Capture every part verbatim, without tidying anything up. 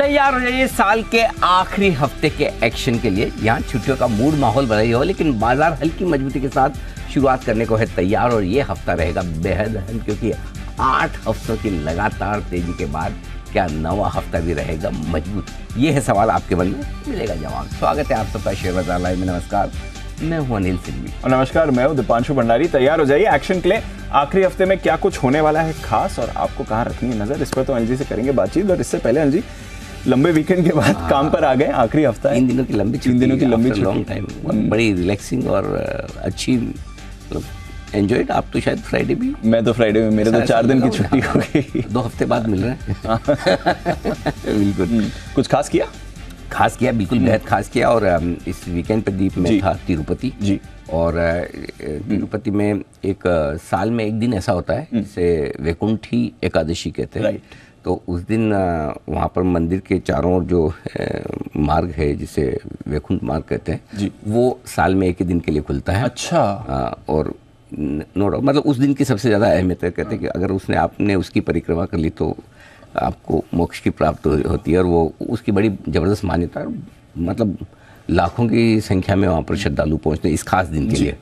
तैयार हो जाइए साल के आखिरी हफ्ते के एक्शन के लिए। यहाँ छुट्टियों का मूड माहौल बनाई हो, लेकिन बाजार हल्की मजबूती के साथ शुरुआत करने को है तैयार। और ये हफ्ता रहेगा बेहद अहम, क्योंकि आठ हफ्तों की लगातार तेजी के बाद क्या नवा हफ्ता भी रहेगा मजबूत? ये है सवाल आपके मन में, मिलेगा जवाब। स्वागत है आप सबका शेयर बाजार लाइव में। नमस्कार, मैं हूं अनिल सिंह। और नमस्कार, मैं हूं दीपांशु भंडारी। तैयार हो जाइए एक्शन के लिए। आखिरी हफ्ते में क्या कुछ होने वाला है खास, और आपको कहाँ रखनी है नजर, इस पर तो अंजलि से करेंगे बातचीत। और इससे पहले अंजलि, लंबे वीकेंड के बाद काम पर आ गए, आखिरी हफ्ता है, इन दिनों की लंबी छुट्टी, इन दिनों की लंबी छुट्टी बड़ी रिलैक्सिंग और अच्छी एंजॉयड। आप तो शायद फ्राइडे भी, मैं तो फ्राइडे में, मेरे तो चार दिन की छुट्टी हो गई, दो हफ्ते बाद मिल रहे हैं। बिल्कुल, कुछ खास किया? खास किया, बिल्कुल बेहद खास किया। और इस वीकेंड पर दीप में था तिरुपति जी। और तिरुपति में एक साल में एक दिन ऐसा होता है जिसे वैकुंठ ही एकादशी कहते हैं। तो उस दिन वहाँ पर मंदिर के चारों ओर जो मार्ग है जिसे वैकुंठ मार्ग कहते हैं, वो साल में एक ही दिन के लिए खुलता है। अच्छा। और नो डाउट, मतलब उस दिन की सबसे ज़्यादा अहमियत है। कहते हैं कि अगर उसने आपने उसकी परिक्रमा कर ली तो आपको मोक्ष की प्राप्ति होती है। और वो उसकी बड़ी ज़बरदस्त मान्यता है, मतलब लाखों की संख्या में वहाँ पर श्रद्धालु पहुँचते हैं इस खास दिन के लिए।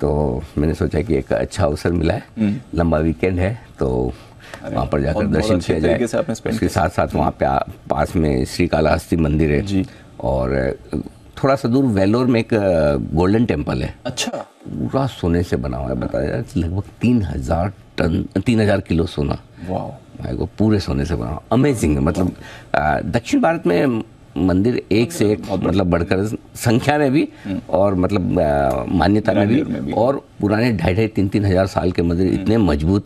तो मैंने सोचा कि एक अच्छा अवसर मिला है, लंबा वीकेंड है, तो वहाँ पर जाकर दर्शन किया जाए। उसके साथ साथ वहाँ पे पास में श्रीकालाहस्ती मंदिर है, और थोड़ा सा दूर वेलोर में एक गोल्डन टेम्पल है। अच्छा। पूरा सोने से बना हुआ है, बताया जाए लगभग तीन हज़ार टन तीन हज़ार किलो सोना। वाह, पूरे सोने से बना हुआ, अमेजिंग है। मतलब दक्षिण भारत में मंदिर एक से एक, मतलब बढ़कर संख्या में भी और मतलब मान्यता में भी, और पुराने ढाई ढाई तीन तीन हज़ार साल के मंदिर इतने मजबूत,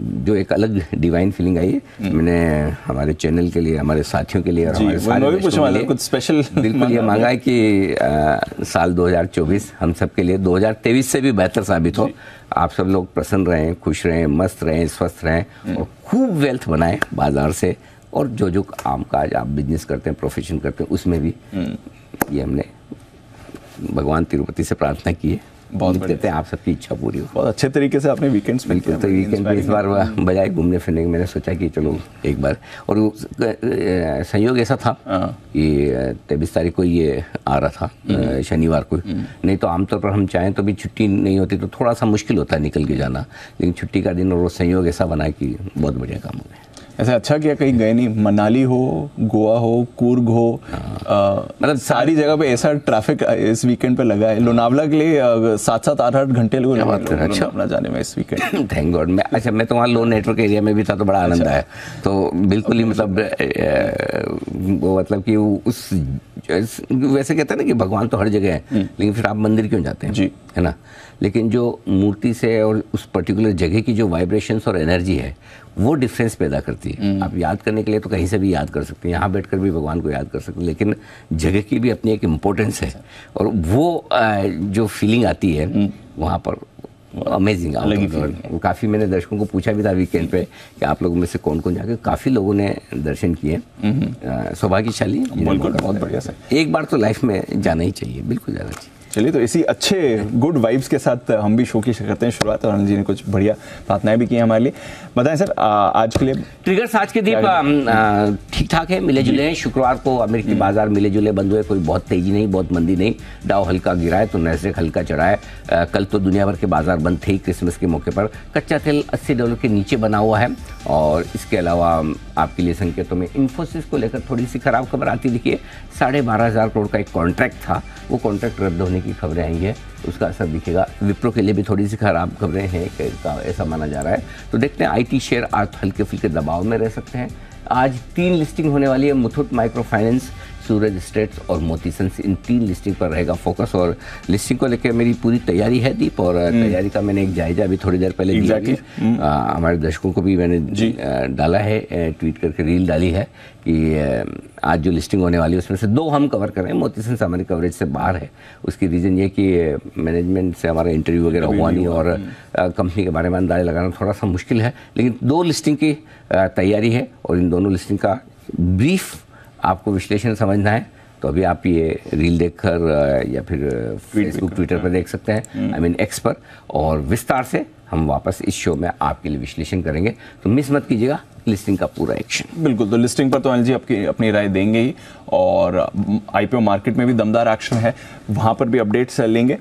जो एक अलग डिवाइन फीलिंग आई है। मैंने हमारे चैनल के लिए, हमारे साथियों के लिए और हमारे सारे के लिए कुछ स्पेशल बिल्कुल ये मांगा है कि आ, साल दो हज़ार चौबीस हम सब के लिए दो हज़ार तेईस से भी बेहतर साबित हो। आप सब लोग प्रसन्न रहें, खुश रहें, मस्त रहें, स्वस्थ रहें और खूब वेल्थ बनाएं बाजार से। और जो जो आम काज आप बिजनेस करते हैं, प्रोफेशन करते हैं, उसमें भी ये हमने भगवान तिरुपति से प्रार्थना की है। बहुत बढ़िया, आप सबकी इच्छा पूरी हो। बहुत अच्छे तरीके से आपने वीकेंड्स में किया। तो वीकेंड पे इस बार बजाय घूमने फिरने के मैंने सोचा कि चलो एक बार, और संयोग ऐसा था कि तेईस तारीख को ये आ रहा था शनिवार को, नहीं तो आमतौर पर हम चाहें तो भी छुट्टी नहीं होती, तो थोड़ा सा मुश्किल होता है निकल के जाना, लेकिन छुट्टी का दिन और संयोग ऐसा बना कि बहुत बढ़िया काम हो गया। ऐसा अच्छा किया, कहीं गए नहीं, मनाली हो, गोवा हो, कूर्ग हो, मतलब सारी जगह पे ऐसा ट्रैफिक इस वीकेंड पे लगा है। लोनावला के लिए सात सात आठ आठ घंटे लोग लोनावला जाने में इस वीकेंड। Thank God. मैं अच्छा मैं तो वहाँ लो नेटवर्क एरिया में भी था, तो बड़ा आनंद आया। तो बिल्कुल ही मतलब वो मतलब कि उस वैसे कहते हैं ना कि भगवान तो हर जगह है, लेकिन फिर आप मंदिर क्यों जाते हैं जी, है ना? लेकिन जो मूर्ति से और उस पर्टिकुलर जगह की जो वाइब्रेशंस और एनर्जी है, वो डिफरेंस पैदा करती है। आप याद करने के लिए तो कहीं से भी याद कर सकते हैं, यहाँ बैठकर भी भगवान को याद कर सकते हैं, लेकिन जगह की भी अपनी एक इम्पोर्टेंस है। और वो जो फीलिंग आती है वहाँ पर, अमेजिंग। और काफ़ी मैंने दर्शकों को पूछा भी था वीकेंड पे कि आप लोगों में से कौन कौन जाके, काफ़ी लोगों ने दर्शन किए, सौभाग्यशाली। बहुत बढ़िया सर, एक बार तो लाइफ में जाना ही चाहिए, बिल्कुल जाना चाहिए। चलिए, तो इसी अच्छे गुड वाइब्स के साथ हम भी शो की करते हैं शुरुआत। और अनिल जी ने कुछ बढ़िया प्रार्थनाएं भी की हैं हमारे लिए। बताएं सर, आज के लिए ट्रिगर्स। आज के दिन ठीक ठाक है, मिले जुले हैं। शुक्रवार को अमेरिकी बाजार मिले जुले बंद हुए, कोई बहुत तेजी नहीं, बहुत मंदी नहीं। डाउ हल्का गिरा है तो नैस्डैक हल्का चढ़ा है। कल तो दुनिया भर के बाजार बंद थे क्रिसमस के मौके पर। कच्चा तेल अस्सी डॉलर के नीचे बना हुआ है। और इसके अलावा आपके लिए संकेतों में इन्फोसिस को लेकर थोड़ी सी खराब खबर आती दिखी है। साढ़े बारह हज़ार करोड़ का एक कॉन्ट्रैक्ट था, वो कॉन्ट्रैक्ट रद्द होने की खबरें आई है, उसका असर दिखेगा। विप्रो के लिए भी थोड़ी सी खराब खबरें हैं, ऐसा माना जा रहा है। तो देखते हैं, आईटी शेयर आज हल्के फुल्के दबाव में रह सकते हैं। आज तीन लिस्टिंग होने वाली है, Muthoot micro finance, Suraj estates और मोतीसंस, इन तीन लिस्टिंग पर रहेगा फोकस। और लिस्टिंग को लेकर मेरी पूरी तैयारी है दीप, और तैयारी का मैंने एक जायजा अभी थोड़ी देर पहले दिया कि हमारे दर्शकों को भी मैंने डाला है, ट्वीट करके रील डाली है कि आज जो लिस्टिंग होने वाली है उसमें से दो हम कवर कर रहे हैं। मोतीसंस हमारी कवरेज से बाहर है, उसकी रीज़न ये कि मैनेजमेंट से हमारा इंटरव्यू वगैरह हुआ नहीं, और कंपनी के बारे में अंदाज़ा लगाना थोड़ा सा मुश्किल है। लेकिन दो लिस्टिंग की तैयारी है, और इन दोनों लिस्टिंग का ब्रीफ आपको विश्लेषण समझना है। तो अभी आप ये रील देखकर या फिर फेसबुक ट्विटर पर देख सकते हैं, आई मीन एक्स पर, और विस्तार से हम वापस इस शो में आपके लिए विश्लेषण करेंगे, तो मिस मत कीजिएगा लिस्टिंग का पूरा एक्शन। बिल्कुल, तो लिस्टिंग पर तो अनिल जी आपकी अपनी राय देंगे ही, और आईपीओ मार्केट में भी दमदार एक्शन है, वहाँ पर भी अपडेट्स लेंगे।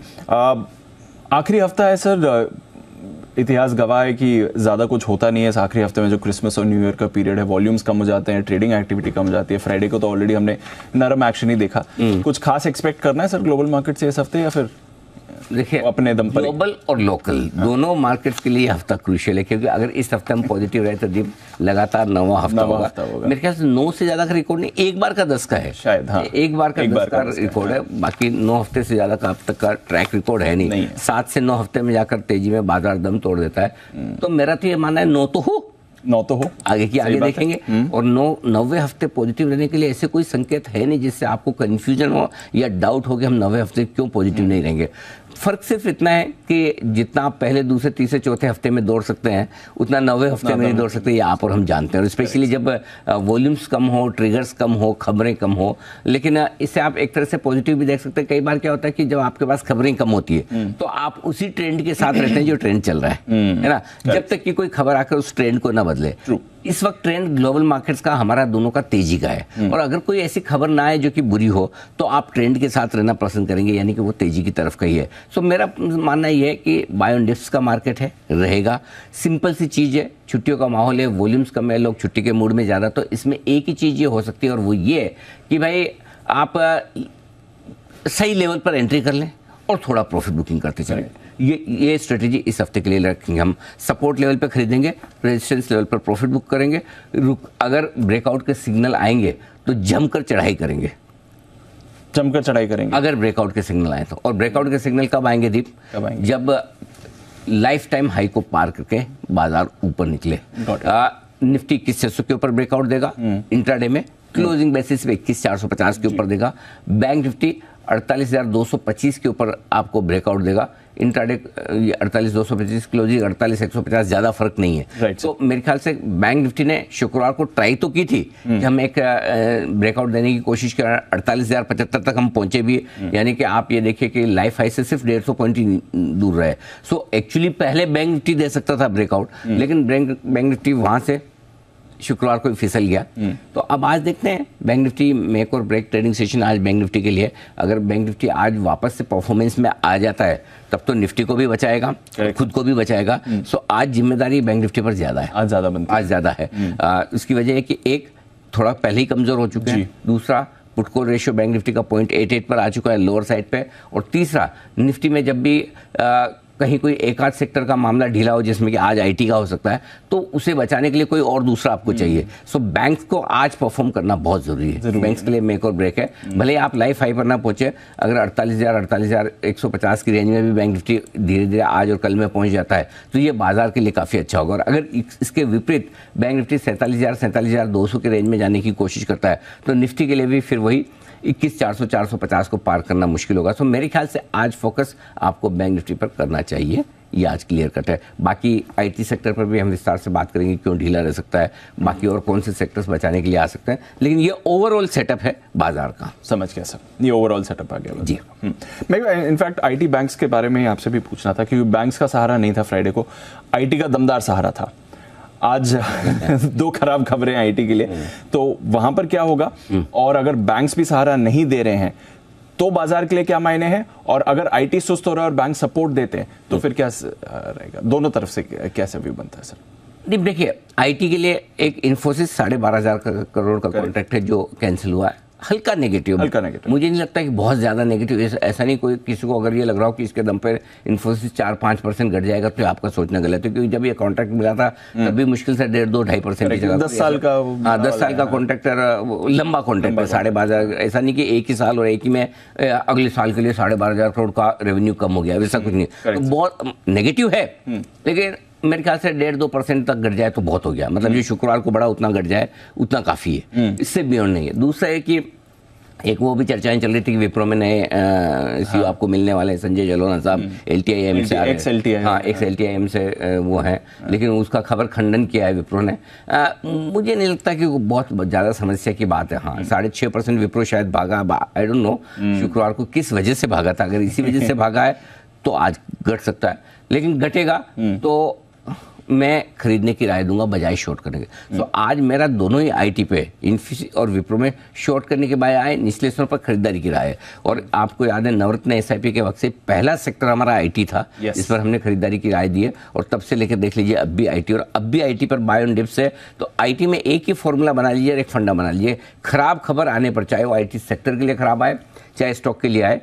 आखिरी हफ्ता है सर, इतिहास गवाह है कि ज़्यादा कुछ होता नहीं है इस आखिरी हफ्ते में, जो क्रिसमस और न्यू ईयर का पीरियड है, वॉल्यूम्स कम हो जाते हैं, ट्रेडिंग एक्टिविटी कम हो जाती है। फ्राइडे को तो ऑलरेडी हमने नरम एक्शन ही देखा। कुछ खास एक्सपेक्ट करना है सर ग्लोबल मार्केट से इस हफ्ते, या फिर देखिए अपने दम पर? ग्लोबल और लोकल दोनों मार्केट्स के लिए हफ्ता क्रूशियल है, क्योंकि अगर इस हफ्ते हम पॉजिटिव रहे तो दीप लगातार नौवा हफ्ता होगा, होगा। मेरे ख्याल से नौ से ज़्यादा का रिकॉर्ड नहीं, एक बार का दस का है शायद, हाँ। एक बार का एक बार का रिकॉर्ड है, बाकी नौ हफ्ते से ज़्यादा का अब तक का ट्रैक रिकॉर्ड है नहीं। सात से नौ हफ्ते में जाकर तेजी में बाजार दम तोड़ देता है, तो मेरा तो ये मानना है नौ तो हो नौ तो हो आगे की आगे देखेंगे, और नौ नवे हफ्ते पॉजिटिव रहने के लिए ऐसे कोई संकेत है नहीं जिससे आपको कन्फ्यूजन हो या डाउट हो कि हम नवे हफ्ते क्यों पॉजिटिव नहीं रहेंगे। फ़र्क सिर्फ इतना है कि जितना आप पहले दूसरे तीसरे चौथे हफ्ते में दौड़ सकते हैं उतना नवे हफ्ते में नहीं दौड़ सकते, ये आप और हम जानते हैं, और स्पेशली जब वॉल्यूम्स कम हो, ट्रिगर्स कम हो, खबरें कम हो। लेकिन इसे आप एक तरह से पॉजिटिव भी देख सकते हैं। कई बार क्या होता है कि जब आपके पास खबरें कम होती है तो आप उसी ट्रेंड के साथ रहते हैं जो ट्रेंड चल रहा है है ना, जब तक कि कोई खबर आकर उस ट्रेंड को ना बदले। इस वक्त ट्रेंड ग्लोबल मार्केट्स का हमारा दोनों का तेजी का है, और अगर कोई ऐसी खबर ना आए जो कि बुरी हो तो आप ट्रेंड के साथ रहना पसंद करेंगे, यानी कि वो तेजी की तरफ का ही है। सो मेरा मानना यह है कि बाय ऑन डिप्स का मार्केट है, रहेगा। सिंपल सी चीज़ है, छुट्टियों का माहौल है, वॉल्यूम्स कम है, लोग छुट्टी के मूड में ज़्यादा, तो इसमें एक ही चीज़ ये हो सकती है और वो ये है कि भाई आप सही लेवल पर एंट्री कर लें और थोड़ा प्रॉफिट बुकिंग करते चलें। ये ये स्ट्रेटेजी इस हफ्ते के लिए रखेंगे। हम सपोर्ट लेवल पर खरीदेंगे, रेजिस्टेंस लेवल पर प्रॉफिट बुक करेंगे, रुक अगर ब्रेकआउट के सिग्नल आएंगे तो जमकर चढ़ाई करेंगे, जमकर चढ़ाई करेंगे अगर ब्रेकआउट के सिग्नल आए तो। और ब्रेकआउट के सिग्नल कब आएंगे दीप? कब आएंगे? जब लाइफ टाइम हाई को पार करके बाजार ऊपर निकले। आ, निफ्टी किस चीज़ के ऊपर ब्रेकआउट देगा? इंट्राडे में क्लोजिंग बेसिस पे इक्कीस चार सौ पचास के ऊपर देगा। बैंक निफ्टी अड़तालीस हज़ार दो सौ पच्चीस के ऊपर आपको ब्रेकआउट देगा। इंट्राडे अड़तालीस दो सौ पच्चीस क्लोजिंग अड़तालीस एक सौ पचास, ज़्यादा फर्क नहीं है। right. तो मेरे ख्याल से बैंक निफ्टी ने शुक्रवार को ट्राई तो की थी hmm. कि हम एक ब्रेकआउट देने की कोशिश कर, अड़तालीस हज़ार पचहत्तर तक हम पहुंचे भी hmm. यानी कि आप ये देखिए कि लाइफ हाई से सिर्फ डेढ़ सौ पॉइंट दूर रहे। सो so, एक्चुअली पहले बैंक निफ्टी दे सकता था ब्रेकआउट hmm. लेकिन बैंक बैंक निफ्टी वहाँ से शुक्रवार को फिसल गया। तो अब आज देखते हैं बैंक निफ्टी मेक और ब्रेक ट्रेडिंग सेशन आज बैंक निफ्टी के लिए। अगर बैंक निफ्टी आज वापस से परफॉर्मेंस में आ जाता है तब तो निफ्टी को भी बचाएगा, खुद को भी बचाएगा। सो आज जिम्मेदारी बैंक निफ्टी पर ज़्यादा है, आज ज़्यादा बनती है, आज ज़्यादा है। आ, उसकी वजह है कि एक थोड़ा पहले ही कमज़ोर हो चुके हैं, दूसरा पुटकॉल रेशियो बैंक निफ्टी का पॉइंट एट एट पर आ चुका है लोअर साइड पर, और तीसरा निफ्टी में जब भी आ, कहीं कोई एक आध सेक्टर का मामला ढीला हो जिसमें कि आज आईटी का हो सकता है, तो उसे बचाने के लिए कोई और दूसरा आपको चाहिए। सो बैंक को आज परफॉर्म करना बहुत जरूरी है, बैंक के लिए मेक और ब्रेक है। भले आप लाइफ हाई पर ना पहुंचे, अगर अड़तालीस हज़ार अड़तालीस हज़ार एक सौ पचास की रेंज में भी बैंक निफ्टी धीरे धीरे आज और कल में पहुंच जाता है तो ये बाजार के लिए काफ़ी अच्छा होगा। और अगर इसके विपरीत बैंक निफ्टी सैंतालीस हज़ार सैंतालीस हज़ार दो सौ की रेंज में जाने की कोशिश करता है तो निफ्टी के लिए भी फिर वही इक्कीस चार सौ चार सौ पचास को पार करना मुश्किल होगा। सो मेरे ख्याल से आज फोकस आपको बैंक निफ्टी पर करना चाहिए, ये आज क्लियर कट है। बाकी आईटी सेक्टर पर भी हम विस्तार से बात करेंगे, क्यों ढीला रह सकता है, बाकी और कौन से सेक्टर्स बचाने के लिए आ सकते हैं, लेकिन ये ओवरऑल सेटअप है बाजार का। समझ गया सर, ये ओवरऑल सेटअप आ गया जी। मैं इनफैक्ट आईटी बैंक्स के बारे में आपसे भी पूछना था, क्योंकि बैंक्स का सहारा नहीं था फ्राइडे को, आईटी का दमदार सहारा था। आज दो खराब खबरें आईटी के लिए, तो वहां पर क्या होगा? और अगर बैंक्स भी सहारा नहीं दे रहे हैं तो बाजार के लिए क्या मायने हैं, और अगर आईटी सुस्त हो रहा है और बैंक सपोर्ट देते हैं तो फिर क्या रहेगा? दोनों तरफ से कैसा व्यू बनता है सर? दीप देखिए, आईटी के लिए एक इन्फोसिस साढ़े बारह हजार करोड़ का कॉन्ट्रैक्ट है जो कैंसिल हुआ है। हल्का नेगेटिव, हल्का नेगेटिव, मुझे नहीं लगता कि बहुत ज़्यादा नेगेटिव। ऐसा नहीं कोई किसी को अगर ये लग रहा हो कि इसके दम पर इन्फोसिस चार पाँच परसेंट घट जाएगा तो आपका सोचना गलत है, क्योंकि जब ये कॉन्ट्रैक्ट मिला था तब भी मुश्किल से डेढ़ दो ढाई परसेंट की जगह दस साल का हाँ दस साल का कॉन्ट्रैक्ट, लंबा कॉन्ट्रैक्ट है साढ़े बारह हज़ार। ऐसा नहीं कि एक ही साल और एक ही में अगले साल के लिए साढ़े बारह हज़ार करोड़ का रेवेन्यू कम हो गया, वैसा कुछ नहीं। तो बहुत नेगेटिव है, लेकिन मेरे ख्याल से डेढ़ दो परसेंट तक घट जाए तो बहुत हो गया। मतलब जो शुक्रवार को बढ़ा उतना घट जाए उतना काफ़ी है, इससे बियॉन्ड नहीं है। दूसरा है कि एक वो भी चर्चाएं चल रही थी कि विप्रो में नए सीईओ हाँ। आपको मिलने वाले हैं, संजय जलोना साहब एलटीआईएम से आ रहे हैं, हाँ एक्स एलटीआईएम से वो है, लेकिन उसका खबर खंडन किया है विप्रो ने। आ, मुझे नहीं लगता कि वो बहुत ज़्यादा समस्या की बात है। हाँ, साढ़े छः परसेंट विप्रो शायद भागा, आई डोंट नो शुक्रवार को किस वजह से भागा था। अगर इसी वजह से भागा है तो आज घट सकता है, लेकिन घटेगा तो मैं खरीदने की राय दूंगा बजाय शॉर्ट करने के। तो so, आज मेरा दोनों ही आईटी पे, इन्फोसिस और विप्रो में शॉर्ट करने के बजाय निचले स्तरों पर खरीदारी की राय है। और आपको याद है नवरत्न एसआईपी के वक्त से पहला सेक्टर हमारा आईटी था, yes. इस पर हमने खरीदारी की राय दी है और तब से लेकर देख लीजिए अब भी आईटी, और अब भी आईटी पर बाय ऑन डिप्स है। तो आईटी में एक ही फॉर्मूला बना लीजिए और एक फंडा बना लीजिए। खराब खबर आने पर, चाहे वो आईटी सेक्टर के लिए खराब आए चाहे स्टॉक के लिए आए,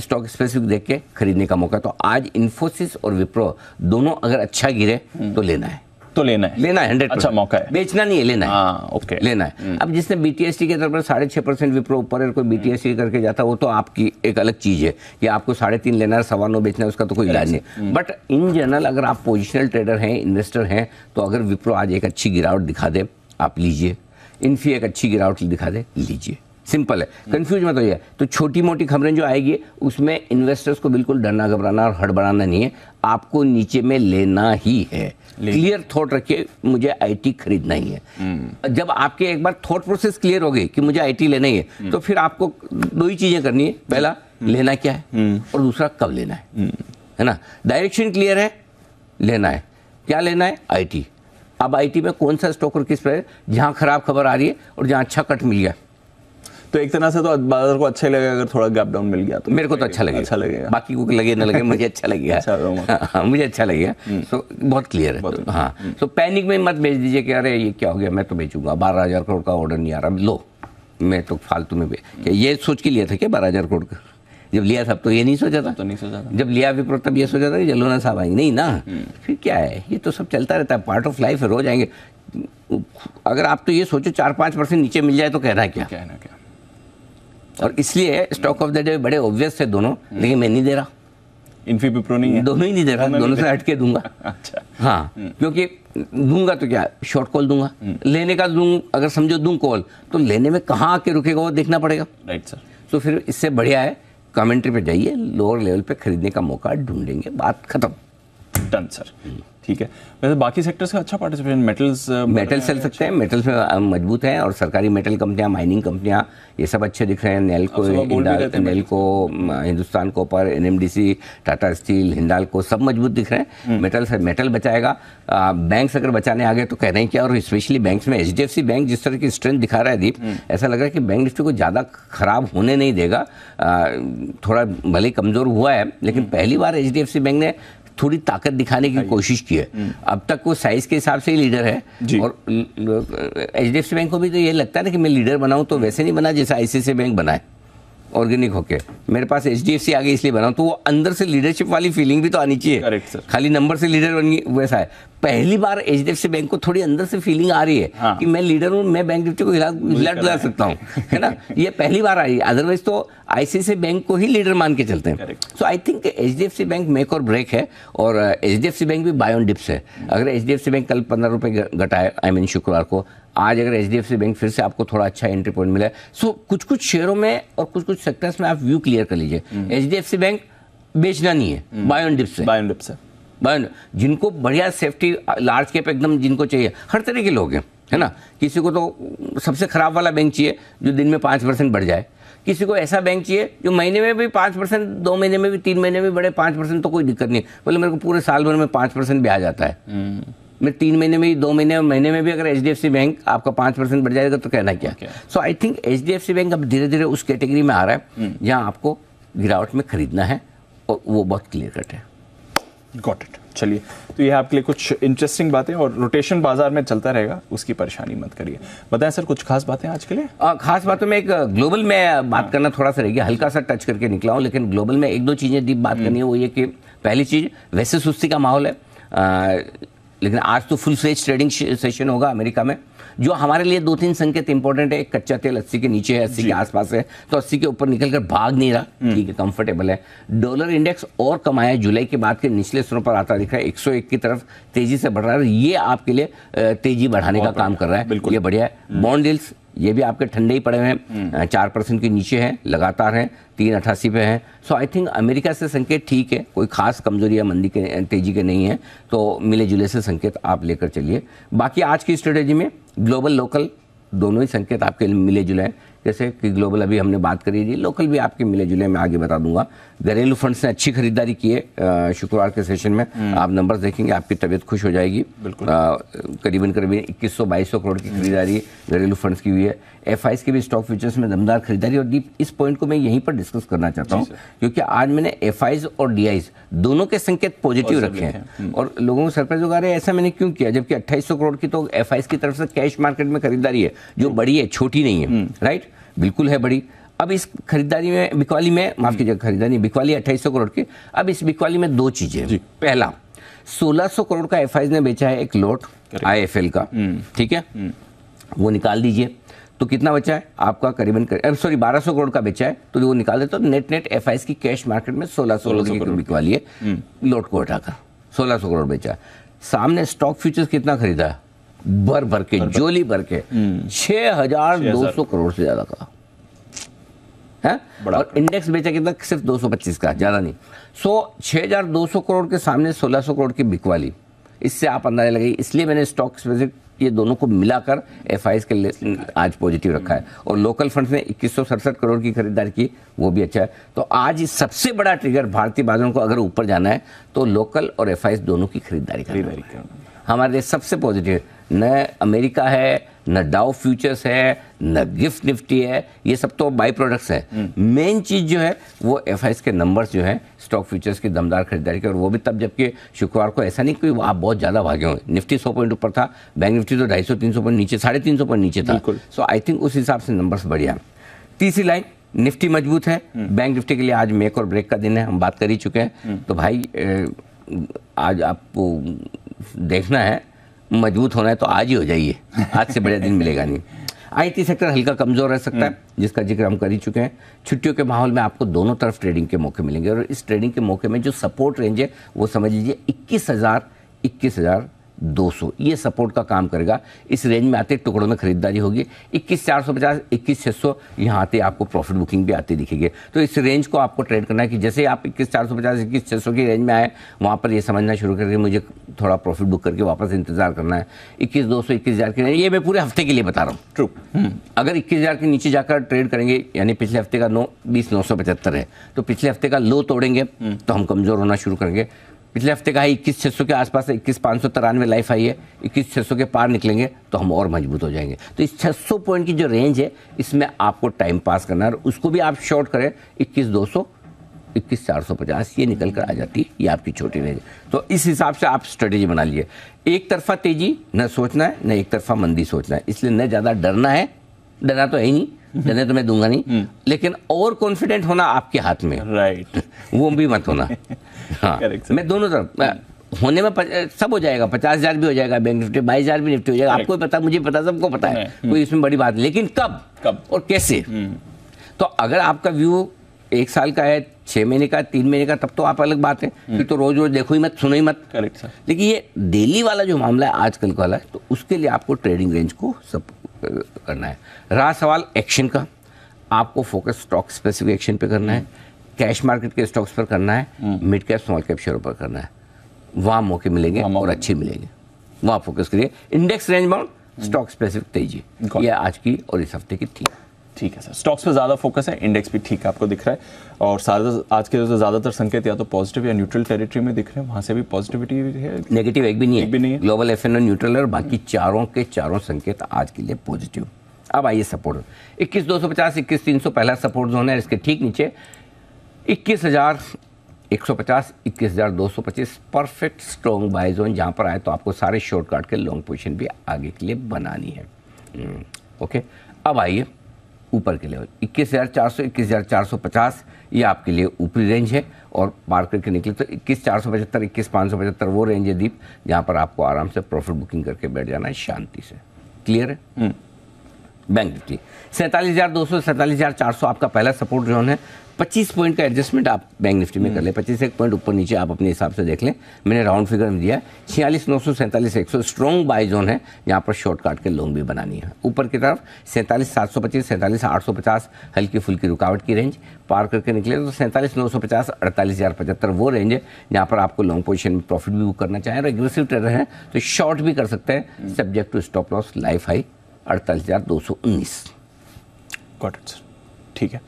स्टॉक स्पेसिफिक देख के खरीदने का मौका। तो आज इन्फोसिस और विप्रो दोनों अगर अच्छा गिरे तो लेना है, तो लेना है, लेना है, हंड्रेड परसेंट अच्छा मौका है, बेचना नहीं है, लेना है। आ, ओके लेना है। अब जिसने बीटीएसटी के तरफ साढ़े छः परसेंट विप्रो ऊपर कोई बीटीएसटी करके जाता वो तो आपकी एक अलग चीज़ है कि आपको साढ़े तीन लेना है सवा नौ बेचना है, उसका तो कोई इलाज नहीं। बट इन जनरल अगर आप पोजिशनल ट्रेडर हैं, इन्वेस्टर हैं, तो अगर विप्रो आज एक अच्छी गिरावट दिखा दे आप लीजिए, इन्फी एक अच्छी गिरावट दिखा दे लीजिए, सिंपल है, कंफ्यूज मत होइए। तो छोटी मोटी खबरें जो आएगी उसमें इन्वेस्टर्स को बिल्कुल डरना घबराना और हड़बड़ाना नहीं है, आपको नीचे में लेना ही है। क्लियर थॉट रखिए, मुझे आईटी खरीदना ही है। जब आपके एक बार थॉट प्रोसेस क्लियर हो गई कि मुझे आईटी लेना ही है, तो फिर आपको दो ही चीज़ें करनी है, पहला लेना क्या है और दूसरा कब लेना है, है ना। डायरेक्शन क्लियर है, लेना है, क्या लेना है, आईटी। अब आईटी में कौन सा स्टॉक और किस पर, जहाँ खराब खबर आ रही है और जहाँ अच्छा कट मिल गया, तो एक तरह से तो बाजार को अच्छा लगेगा। अगर थोड़ा गैप डाउन मिल गया तो मेरे को तो अच्छा लगेगा, अच्छा लगेगा, बाकी को लगे ना लगे मुझे अच्छा लगेगा, अच्छा मुझे अच्छा लगेगा। सो बहुत क्लियर है, हाँ। सो पैनिक में मत बेच दीजिए कि अरे ये क्या हो गया, मैं तो बेचूंगा, बारह हज़ार करोड़ का ऑर्डर नहीं आ रहा, लो मैं तो फालतू में बेच, ये सोच के लिया था कि बारह हज़ार करोड़ का जब लिया था, तो ये नहीं सोचा था, तो नहीं सोचा था जब लिया विप्रो तब ये सोचा था कि जलोना साहब आएंगे, नहीं ना, फिर क्या है, ये तो सब चलता रहता है, पार्ट ऑफ लाइफ है, रोज आएंगे। अगर आप तो ये सोचो चार पाँच परसेंट नीचे मिल जाए तो कहना क्या, कहना क्या। और इसलिए स्टॉक ऑफ द डे बड़े ऑब्वियस है दोनों, लेकिन मैं नहीं दे रहा, इन्फी विप्रो नहीं है, दोनों ही नहीं दे रहा, दोनों से हटके दूंगा। अच्छा, हाँ, क्योंकि दूंगा तो क्या शॉर्ट कॉल दूंगा, लेने का दूं, अगर समझो दूं कॉल तो लेने में कहाँ आके रुकेगा वो देखना पड़ेगा, राइट सर। तो फिर इससे बढ़िया है कमेंट्री पे जाइए, लोअर लेवल पे खरीदने का मौका ढूंढेंगे, बात खत्म, डन सर, ठीक है। वैसे बाकी सेक्टर्स का अच्छा पार्टिसिपेशन, मेटल्स मेटल चल सकते हैं, मेटल्स में मजबूत हैं और सरकारी मेटल कंपनियां, माइनिंग कंपनियां, ये सब अच्छे दिख रहे हैं। Nelco, Nelco, Hindustan copper, NMDC, Tata steel, Hindalco, सब मजबूत दिख रहे हैं। मेटल से मेटल बचाएगा, बैंक्स अगर बचाने आ गए तो कहना ही क्या। और स्पेशली बैंक्स में एचडीएफसी बैंक जिस तरह की स्ट्रेंथ दिखा रहा है दीप, ऐसा लग रहा है कि बैंक निफ्टी को ज़्यादा खराब होने नहीं देगा। थोड़ा भले कमज़ोर हुआ है, लेकिन पहली बार एचडीएफसी बैंक ने थोड़ी ताकत दिखाने की कोशिश की है। अब तक वो साइज के हिसाब से ही लीडर है, और एचडीएफसी बैंक को भी तो ये लगता है ना कि मैं लीडर बनाऊं, तो वैसे नहीं बना जैसा आईसीआईसीआई बैंक बनाए, ऑर्गेनिक होके मेरे पास एचडीएफसी आ गई इसलिए बनाऊं, तो वो अंदर से लीडरशिप वाली फीलिंग भी तो आनी चाहिए, खाली नंबर से लीडर बनी वैसा है। पहली बार एचडीएफसी बैंक को थोड़ी अंदर से फीलिंग आ रही है, हाँ। कि मैं लीडर हूँ, मैं बैंक निफ्टी को हिला डुला सकता हूँ, है ना। ये पहली बार आई, अदरवाइज तो आईसीआईसीआई बैंक को ही लीडर मान के चलते हैं। So I think HDFC bank make और ब्रेक है, और एचडीएफसी बैंक भी बाय ऑन डिप्स है। अगर एचडीएफसी बैंक कल पंद्रह रुपये घटाए, आई मीन शुक्रवार को, आज अगर एचडीएफसी बैंक फिर से आपको थोड़ा अच्छा एंट्री पॉइंट मिला है। सो कुछ कुछ शेयरों में और कुछ कुछ सेक्टर्स में आप व्यू क्लियर कर लीजिए। एचडीएफसी बैंक बेचना नहीं है, बाय ऑन डिप्स है, बाय ऑन डिप्स है। जिनको बढ़िया सेफ्टी लार्ज कैप एकदम जिनको चाहिए, हर तरह के लोग हैं, है ना। किसी को तो सबसे खराब वाला बैंक चाहिए जो दिन में पाँच परसेंट बढ़ जाए, किसी को ऐसा बैंक चाहिए जो महीने में भी पाँच परसेंट, दो महीने में भी, तीन महीने में भी बढ़े पाँच परसेंट तो कोई दिक्कत नहीं है। बोले मेरे को पूरे साल भर में पाँच परसेंट ब्याज आता है, मैं तीन महीने में, दो महीने महीने में भी अगर एचडीएफसी बैंक आपका पाँच परसेंट बढ़ जाएगा तो कहना क्या। So I think HDFC bank अब धीरे धीरे उस कैटेगरी में आ रहा है जहाँ आपको गिरावट में खरीदना है, और वो बहुत क्लियर कट है। Got it. चलिए, तो ये आपके लिए कुछ इंटरेस्टिंग बातें, और रोटेशन बाजार में चलता रहेगा, उसकी परेशानी मत करिए। बताएं सर, कुछ खास बातें आज के लिए? आ, खास बातों में एक ग्लोबल में बात करना थोड़ा सा रहेगा, हल्का सा टच करके निकला हूँ, लेकिन ग्लोबल में एक दो चीज़ें डीप बात करनी है। वो ये कि पहली चीज़, वैसे सुस्ती का माहौल है, आ, लेकिन आज तो फुल फ्लेज ट्रेडिंग सेशन होगा अमेरिका में, जो हमारे लिए दो तीन संकेत इंपॉर्टेंट है। एक, कच्चा तेल अस्सी के नीचे है, अस्सी के आसपास है, तो अस्सी के ऊपर निकलकर भाग नहीं रहा, ठीक है, कंफर्टेबल है। डॉलर इंडेक्स और कमाया, जुलाई के बाद के निचले स्तरों पर आता दिख रहा है, एक सौ एक की तरफ तेजी से बढ़ रहा है, ये आपके लिए तेजी बढ़ाने का काम कर रहा है, ये बढ़िया है। बॉन्ड डील्स ये भी आपके ठंडे ही पड़े हैं, चार परसेंट के नीचे है, लगातार है, तीन अट्ठासी पे है। सो आई थिंक अमेरिका से संकेत ठीक है, कोई खास कमजोरी या मंदी के तेजी के नहीं है, तो मिले जुले से संकेत आप लेकर चलिए। बाकी आज की स्ट्रेटेजी में ग्लोबल लोकल दोनों ही संकेत आपके मिले जुले हैं, जैसे कि ग्लोबल अभी हमने बात करी थी, लोकल भी आपके मिले जुले मैं आगे बता दूंगा। घरेलू फंड्स ने अच्छी खरीदारी की है शुक्रवार के सेशन में, आप नंबर्स देखेंगे आपकी तबीयत खुश हो जाएगी। करीबन करीबन इक्कीस सौ बाईस सौ करोड़ की खरीदारी घरेलू फंड्स की हुई है। एफआईएस के भी स्टॉक फ्यूचर्स में दमदार खरीदारी, और डीप इस पॉइंट को मैं यहीं पर डिस्कस करना चाहता हूँ क्योंकि आज मैंने एफआईएस और डीआईएस दोनों के संकेत पॉजिटिव रखे हैं और लोगों को सरप्राइज होगा रहे ऐसा मैंने क्यों किया, जबकि अट्ठाईस सौ करोड़ की तो एफआईएस की तरफ से कैश मार्केट में खरीदारी है जो बड़ी है, छोटी नहीं है, राइट, बिल्कुल है बड़ी। अब इस खरीदारी में बिकवाली में माफ कीजिए खरीदारी बिकवाली अट्ठाईस सौ करोड़ की, अब इस बिकवाली में दो चीजें, पहला सोलह सौ करोड़ का एफआईएस ने बेचा है एक लॉट आईएफएल का, ठीक है, वो निकाल दीजिए तो कितना बचा है आपका, करीबन सॉरी बारह सौ करोड़ का बेचा है तो वो निकाल दे तो नेट नेट एफआईएस की कैश मार्केट में सोलह सौ करोड़ की बिकवाली है, लॉट को हटाकर सोलह सौ करोड़ बेचा। सामने स्टॉक फ्यूचर्स कितना खरीदा है, भर भर के जोली भर के छह हजार दो सौ करोड़ से ज्यादा का है, और इंडेक्स बेचा कितना, सिर्फ दो सौ पच्चीस का, ज्यादा नहीं। सो छह हजार दो सौ करोड़ के सामने सोलह सौ करोड़ की बिकवाली, इससे आप अंदाजा लगाइए। इसलिए मैंने स्टॉक स्पेसिफिक ये दोनों को मिलाकर एफआईएस के लिए आज पॉजिटिव रखा है, और लोकल फंड्स ने इक्कीस सौ सड़सठ करोड़ की खरीदारी की, वो भी अच्छा है। तो आज सबसे बड़ा ट्रिगर भारतीय बाजारों को अगर ऊपर जाना है तो लोकल और एफआईएस दोनों की खरीदारी खरीदारी हमारे लिए सबसे पॉजिटिव। न अमेरिका है, न डाउ फ्यूचर्स है, न गिफ्ट निफ्टी है, ये सब तो बाई प्रोडक्ट्स है। मेन चीज़ जो है वो एफआईएस के नंबर्स जो है स्टॉक फ्यूचर्स की दमदार खरीदारी की, और वो भी तब जबकि शुक्रवार को ऐसा नहीं कि आप बहुत ज़्यादा भागे हों। निफ्टी सौ पॉइंट ऊपर था, बैंक निफ्टी तो ढाई सौ तीन सौ पॉइंट नीचे, साढ़े तीन सौ पॉइंट नीचे था। सो आई थिंक उस हिसाब से नंबर्स बढ़िया। तीसरी लाइन निफ्टी मजबूत है, बैंक निफ्टी के लिए आज मेक और ब्रेक का दिन है, हम बात कर ही चुके हैं। तो भाई आज आपको देखना है, मजबूत होना है तो आज ही हो जाइए, आज से बढ़िया दिन मिलेगा नहीं। आईटी सेक्टर हल्का कमजोर रह सकता है जिसका जिक्र हम कर ही चुके हैं। छुट्टियों के माहौल में आपको दोनों तरफ ट्रेडिंग के मौके मिलेंगे, और इस ट्रेडिंग के मौके में जो सपोर्ट रेंज है वो समझ लीजिए इक्कीस हज़ार इक्कीस हज़ार दो सौ, ये सपोर्ट का काम करेगा। इस रेंज में आते टुकड़ों में खरीदारी होगी, इक्कीस हज़ार चार सौ पचास, इक्कीस हज़ार छह सौ यहाँ आते आपको प्रॉफिट बुकिंग भी आती दिखेगी। तो इस रेंज को आपको ट्रेड करना है कि जैसे आप इक्कीस हज़ार चार सौ पचास, इक्कीस हज़ार छह सौ की रेंज में आए वहाँ पर ये समझना शुरू करके मुझे थोड़ा प्रॉफिट बुक करके वापस इंतजार करना है। इक्कीस हज़ार दो सौ, इक्कीस हज़ार की रेंज, ये मैं पूरे हफ्ते के लिए बता रहा हूँ। ट्रू, अगर इक्कीस हज़ार के नीचे जाकर ट्रेड करेंगे, यानी पिछले हफ्ते का नो बीस नौ सौ पचहत्तर है तो पिछले हफ्ते का लो तोड़ेंगे तो हम कमज़ोर होना शुरू करेंगे। पिछले हफ्ते का है इक्कीस छः सौ के आसपास, इक्कीस पाँच सौ तिरानवे लाइफ आई है, इक्कीस छः सौ के पार निकलेंगे तो हम और मजबूत हो जाएंगे। तो इस छः सौ पॉइंट की जो रेंज है इसमें आपको टाइम पास करना है, और उसको भी आप शॉर्ट करें इक्कीस दो सौ इक्कीस चार सौ पचास ये निकल कर आ जाती है, ये आपकी छोटी रेंज। तो इस हिसाब से आप स्ट्रेटेजी बना लीजिए। एक तरफा तेजी न सोचना है, न एक तरफा मंदी सोचना है, इसलिए न ज़्यादा डरना है, डरना तो है ही नहीं, डरने तो मैं दूंगा नहीं, लेकिन ओवर कॉन्फिडेंट होना आपके हाथ में, राइट right. वो भी मत होना। हाँ मैं दोनों तरफ होने में सब हो जाएगा, पचास हज़ार भी हो जाएगा बैंक निफ्टी, बाईस हज़ार भी निफ्टी हो जाएगा, आपको पता मुझे पता सबको पता है, कोई इसमें बड़ी बात, लेकिन कब कब और कैसे। तो अगर आपका व्यू एक साल का है, छः महीने का, तीन महीने का, तब तो आप अलग बात है, फिर तो रोज रोज देखो ही मत, सुनो ही मत, करेक्ट सर। लेकिन ये डेली वाला जो मामला है, आजकल का वाला है, तो उसके लिए आपको ट्रेडिंग रेंज को सब करना है। रहा सवाल एक्शन का, आपको फोकस स्टॉक स्पेसिफिक एक्शन पे करना है, कैश मार्केट के स्टॉक्स पर करना है, मिड कैप स्मॉल कैप शेयरों पर करना है, वहाँ मौके मिलेंगे और अच्छे मिलेंगे, वहाँ फोकस करिए। Index range bound, stock specific तेजी, ये आज की और इस हफ्ते की थी। ठीक है सर, स्टॉक्स पे ज़्यादा फोकस है, इंडेक्स भी ठीक है आपको दिख रहा है, और सारा आज के जो ज़्यादातर संकेत या तो पॉजिटिव या न्यूट्रल टेरिटरी में दिख रहे हैं, वहाँ से भी पॉजिटिविटी है, नेगेटिव एक भी नहीं है, भी नहीं है। ग्लोबल एफएनओ न्यूट्रल है, और बाकी चारों के चारों संकेत आज के लिए पॉजिटिव। अब आइए सपोर्ट, इक्कीस दो सौ पचास इक्कीस तीन सौ पहला सपोर्ट जोन है, इसके ठीक नीचे इक्कीस हज़ार एक सौ पचास इक्कीस हज़ार दो सौ पच्चीस परफेक्ट स्ट्रॉन्ग बाय जोन, जहाँ पर आए तो आपको सारे शॉर्ट काट के लॉन्ग पोजिशन भी आगे के लिए बनानी है। ओके, अब आइए ऊपर के लेवल इक्कीस हज़ार चार सौ, इक्कीस हज़ार चार सौ पचास, ये आपके लिए ऊपरी रेंज है, और पार करके निकले तो इक्कीस हज़ार चार सौ पचहत्तर, इक्कीस हज़ार पाँच सौ पचहत्तर वो रेंज है दीप, जहाँ पर आपको आराम से प्रॉफिट बुकिंग करके बैठ जाना है शांति से। क्लियर है। बैंक निफ्टी सैंतालीस हज़ार दो सौ, सैंतालीस हज़ार चार सौ आपका पहला सपोर्ट जोन है, पच्चीस पॉइंट का एडजस्टमेंट आप बैंक निफ्टी में कर लें, पच्चीस एक पॉइंट ऊपर नीचे आप अपने हिसाब से देख लें। मैंने राउंड फिगर में दिया छियालीस नौ सौ सैंतालीस एक सौ स्ट्रॉन्ग बाय जोन है, यहाँ पर शॉर्ट काट के लॉन्ग भी बनानी है। ऊपर की तरफ सैंतालीस सात सौ पच्चीस सैंतालीस आठ सौ पचास हल्की फुल्की रुकावट की रेंज पार करके निकले तो सैंतालीस नौ सौ पचास अड़तालीस हज़ार पचहत्तर वो रेंज है जहाँ पर आपको लॉन्ग पोजीशन में प्रॉफिट भी बुक करना चाहें और एग्रेसिव ट्रेडर हैं तो शॉर्ट भी कर सकते हैं subject to stop loss life high अड़तालीस हज़ार दो सौ उन्नीस। ठीक है,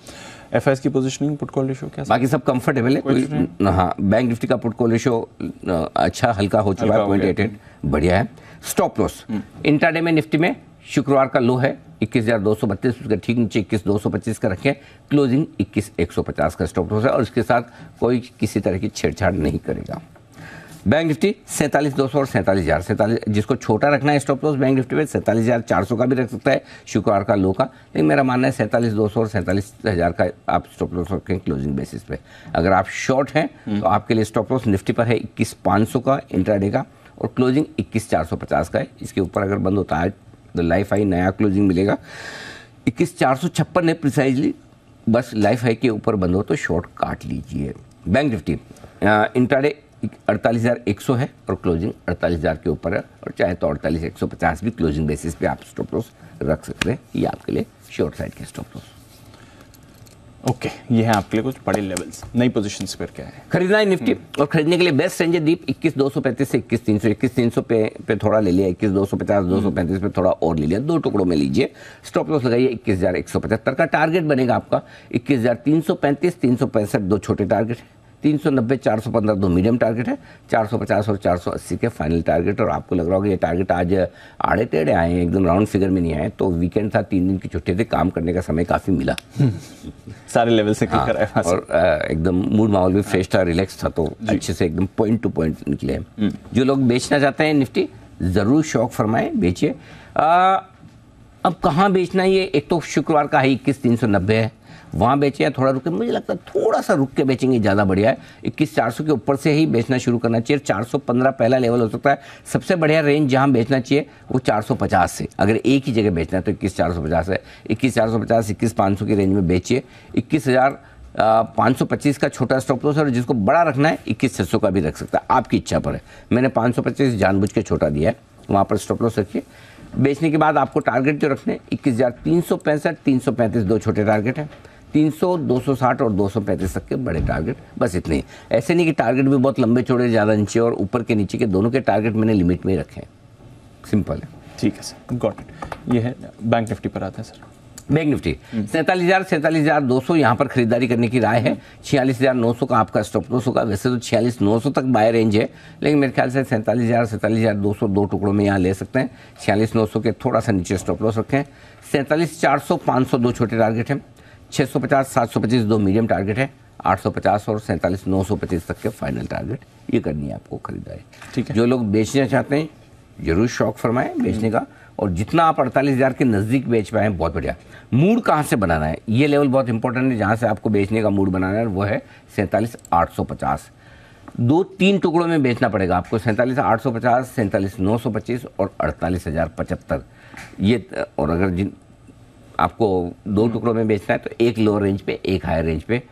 एफआईएस की पोजीशनिंग पुट कॉल रेशो क्या? बाकी सब कंफर्टेबल है। हाँ, बैंक निफ्टी का पुट कॉल रेशो अच्छा हल्का हो चुका है, पॉइंट एट एट बढ़िया है। स्टॉप लॉस इंट्राडे में निफ्टी में शुक्रवार का लो है इक्कीस हज़ार दो सौ बत्तीस, उसका ठीक नीचे इक्कीस हज़ार दो सौ पच्चीस का रखें, क्लोजिंग इक्कीस हज़ार एक सौ पचास का स्टॉप लॉस है और इसके साथ कोई किसी तरह की छेड़छाड़ नहीं करेगा। बैंक निफ्टी सैंतालीस हज़ार दो सौ और सैंतालीस हज़ार सैंतालीस जिसको छोटा रखना है स्टॉप लॉस बैंक निफ्टी में सैंतालीस हज़ार चार सौ का भी रख सकता है शुक्रवार का लो का, लेकिन मेरा मानना है सैंतालीस हज़ार दो सौ और सैंतालीस हज़ार का आप स्टॉप लॉस रखें क्लोजिंग बेसिस पे। अगर आप शॉर्ट हैं तो आपके लिए स्टॉप लॉस निफ्टी पर है इक्कीस हज़ार पाँच सौ का इंट्राडे का और क्लोजिंग इक्कीस हज़ार चार सौ पचास का है, इसके ऊपर अगर बंद होता है तो लाइफ हाई नया क्लोजिंग मिलेगा इक्कीस हज़ार चार सौ छप्पन है प्रिसाइजली, बस लाइफ हाई के ऊपर बंद हो तो शॉर्ट काट लीजिए। बैंक निफ्टी इंट्राडे अड़तालीस हज़ार एक सौ है और क्लोजिंग अड़तालीस हज़ार के ऊपर है और चाहे तो अड़तालीस हज़ार एक सौ पचास भी क्लोजिंग बेसिस पे आप स्टॉप लॉस रख सकते हैं, ये आपके लिए शॉर्ट साइड के स्टॉप लॉस। ओके, ये है आपके लिए कुछ बड़े लेवल्स नई पोजीशंस पर क्या है खरीदना है निफ्टी और खरीदने के लिए बेस्ट रेंज है दीप इक्कीस हज़ार दो सौ पैंतीस से इक्कीस हज़ार तीन सौ इक्कीस हज़ार तीन सौ पे पे थोड़ा ले लिया, इक्कीस हज़ार दो सौ पचास दो सौ पैंतीस पे थोड़ा और ले लिया, दो टुकड़ों में लीजिए। स्टॉप लॉस लगाइए इक्कीस हज़ार एक सौ पचहत्तर का, टारगेट बनेगा आपका इक्कीस हज़ार तीन सौ पैंतीस तीन सौ पैंसठ दो छोटे टारगेट है, तीन सौ नब्बे चार सौ पंद्रह दो मीडियम टारगेट है, चार सौ पचास और चार सौ अस्सी के फाइनल टारगेट। और आपको लग रहा होगा ये टारगेट आज आड़े टेढ़े आए हैं, एकदम राउंड फिगर में नहीं आए, तो वीकेंड था, तीन दिन की छुट्टी थी, काम करने का समय काफ़ी मिला सारे लेवल से क्लिक कराया और एकदम मूड माहौल भी फ्रेश था, रिलैक्स था, तो अच्छे से एकदम पॉइंट टू पॉइंट निकले। जो लोग बेचना चाहते हैं निफ्टी ज़रूर शौक फरमाएँ, बेचिए। अब कहाँ बेचना है, ये एक तो शुक्रवार का है इक्कीस तीन सौ नब्बे है, वहाँ बेचें या थोड़ा रुके, मुझे लगता है थोड़ा सा रुक के बेचेंगे ज़्यादा बढ़िया है। इक्कीस चार सौ के ऊपर से ही बेचना शुरू करना चाहिए, चार सौ पंद्रह पहला लेवल हो सकता है, सबसे बढ़िया रेंज जहाँ बेचना चाहिए वो चार सौ पचास से, अगर एक ही जगह बेचना है तो इक्कीस हज़ार चार सौ पचास है, इक्कीस हज़ार चार सौ पचास इक्कीस हज़ार पाँच सौ की रेंज में बेचिए। इक्कीस हज़ार पाँच सौ पच्चीस का छोटा स्टॉप लॉस है और जिसको बड़ा रखना है इक्कीस हज़ार छह सौ का भी रख सकता है, आपकी इच्छा पर है। मैंने पाँच सौ पच्चीस जानबूझ के छोटा दिया है, वहाँ पर स्टॉप लॉस रखिए। बेचने के बाद आपको टारगेट जो रखने इक्कीस हज़ार तीन सौ पैंसठ तीन सौ पैंतीस दो छोटे टारगेट हैं, तीन सौ दो सौ साठ और दो सौ पैंतीस तक के बड़े टारगेट, बस इतने ही। ऐसे नहीं कि टारगेट भी बहुत लंबे छोड़े, ज़्यादा नीचे और ऊपर के नीचे के दोनों के टारगेट मैंने लिमिट में ही रखे हैं, सिंपल है। ठीक है सर, गॉट इट। ये है बैंक निफ्टी पर आता है सर, बैंक निफ्टी सैंतालीस हज़ार सैंतालीस हज़ार दो सौ यहाँ पर खरीदारी करने की राय है, छियालीस हज़ार नौ सौ का आपका स्टॉप लॉस होगा, वैसे तो छियालीस नौ सौ तक बाय रेंज है लेकिन मेरे ख्याल से सैंतालीस हज़ार सैंतालीस हज़ार दो सौ दो टुकड़ों में यहाँ ले सकते हैं, छियालीस नौ सौ के थोड़ा सा नीचे स्टॉप लॉस रखें। सैंतालीस चार सौ पाँच सौ दो छोटे टारगेट हैं, छः सौ पचास सात सौ पच्चीस दो मीडियम टारगेट है, आठ सौ पचास और सैंतालीस नौ सौ पच्चीस तक के फाइनल टारगेट, ये करनी है आपको खरीदारी। ठीक है, जो लोग बेचना चाहते हैं जरूर शौक फरमाएं बेचने का, और जितना आप अड़तालीस हज़ार के नज़दीक बेच पाएँ बहुत बढ़िया। मूड कहाँ से बनाना है, ये लेवल बहुत इंपॉर्टेंट है, जहाँ से आपको बेचने का मूड बनाना है वो है सैंतालीस हज़ार आठ सौ पचास, दो तीन टुकड़ों में बेचना पड़ेगा आपको, सैंतालीस हज़ार आठ सौ पचास सैंतालीस हज़ार नौ सौ पच्चीस और अड़तालीस हज़ार पचहत्तर, ये। और अगर जिन आपको दो टुकड़ों में बेचना है तो एक लोअर रेंज पे एक हायर रेंज पे,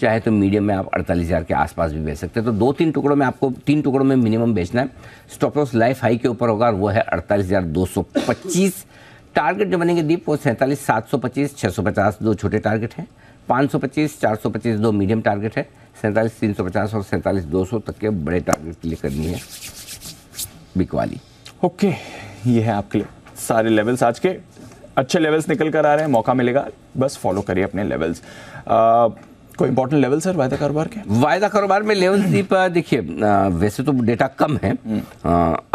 चाहे तो मीडियम में आप अड़तालीस हज़ार के आसपास भी बेच सकते हैं, तो दो तीन टुकड़ों में आपको तीन टुकड़ों में मिनिमम बेचना है। स्टॉप लॉस लाइफ हाई के ऊपर होगा और वो है अड़तालीस हज़ार दो सौ पच्चीस, टारगेट जो बनेंगे दीप वो सैंतालीस सात सौ पच्चीस छः सौ पचास दो छोटे टारगेट हैं, पाँच सौ पच्चीस चार सौ पच्चीस दो मीडियम टारगेट है, सैंतालीस तीन सौ पचास और सैंतालीस दो सौ तक के बड़े टारगेट के लिए करनी है बिकवाली। ओके, ये है आपके लिए सारे लेवल्स, आज के अच्छे लेवल्स निकल कर आ रहे हैं, मौका मिलेगा बस फॉलो करिए अपने लेवल्स। कोई इंपॉर्टेंट लेवल सर वायदा कारोबार के? वायदा कारोबार में लेवल दीप देखिए, वैसे तो डेटा कम है, आ,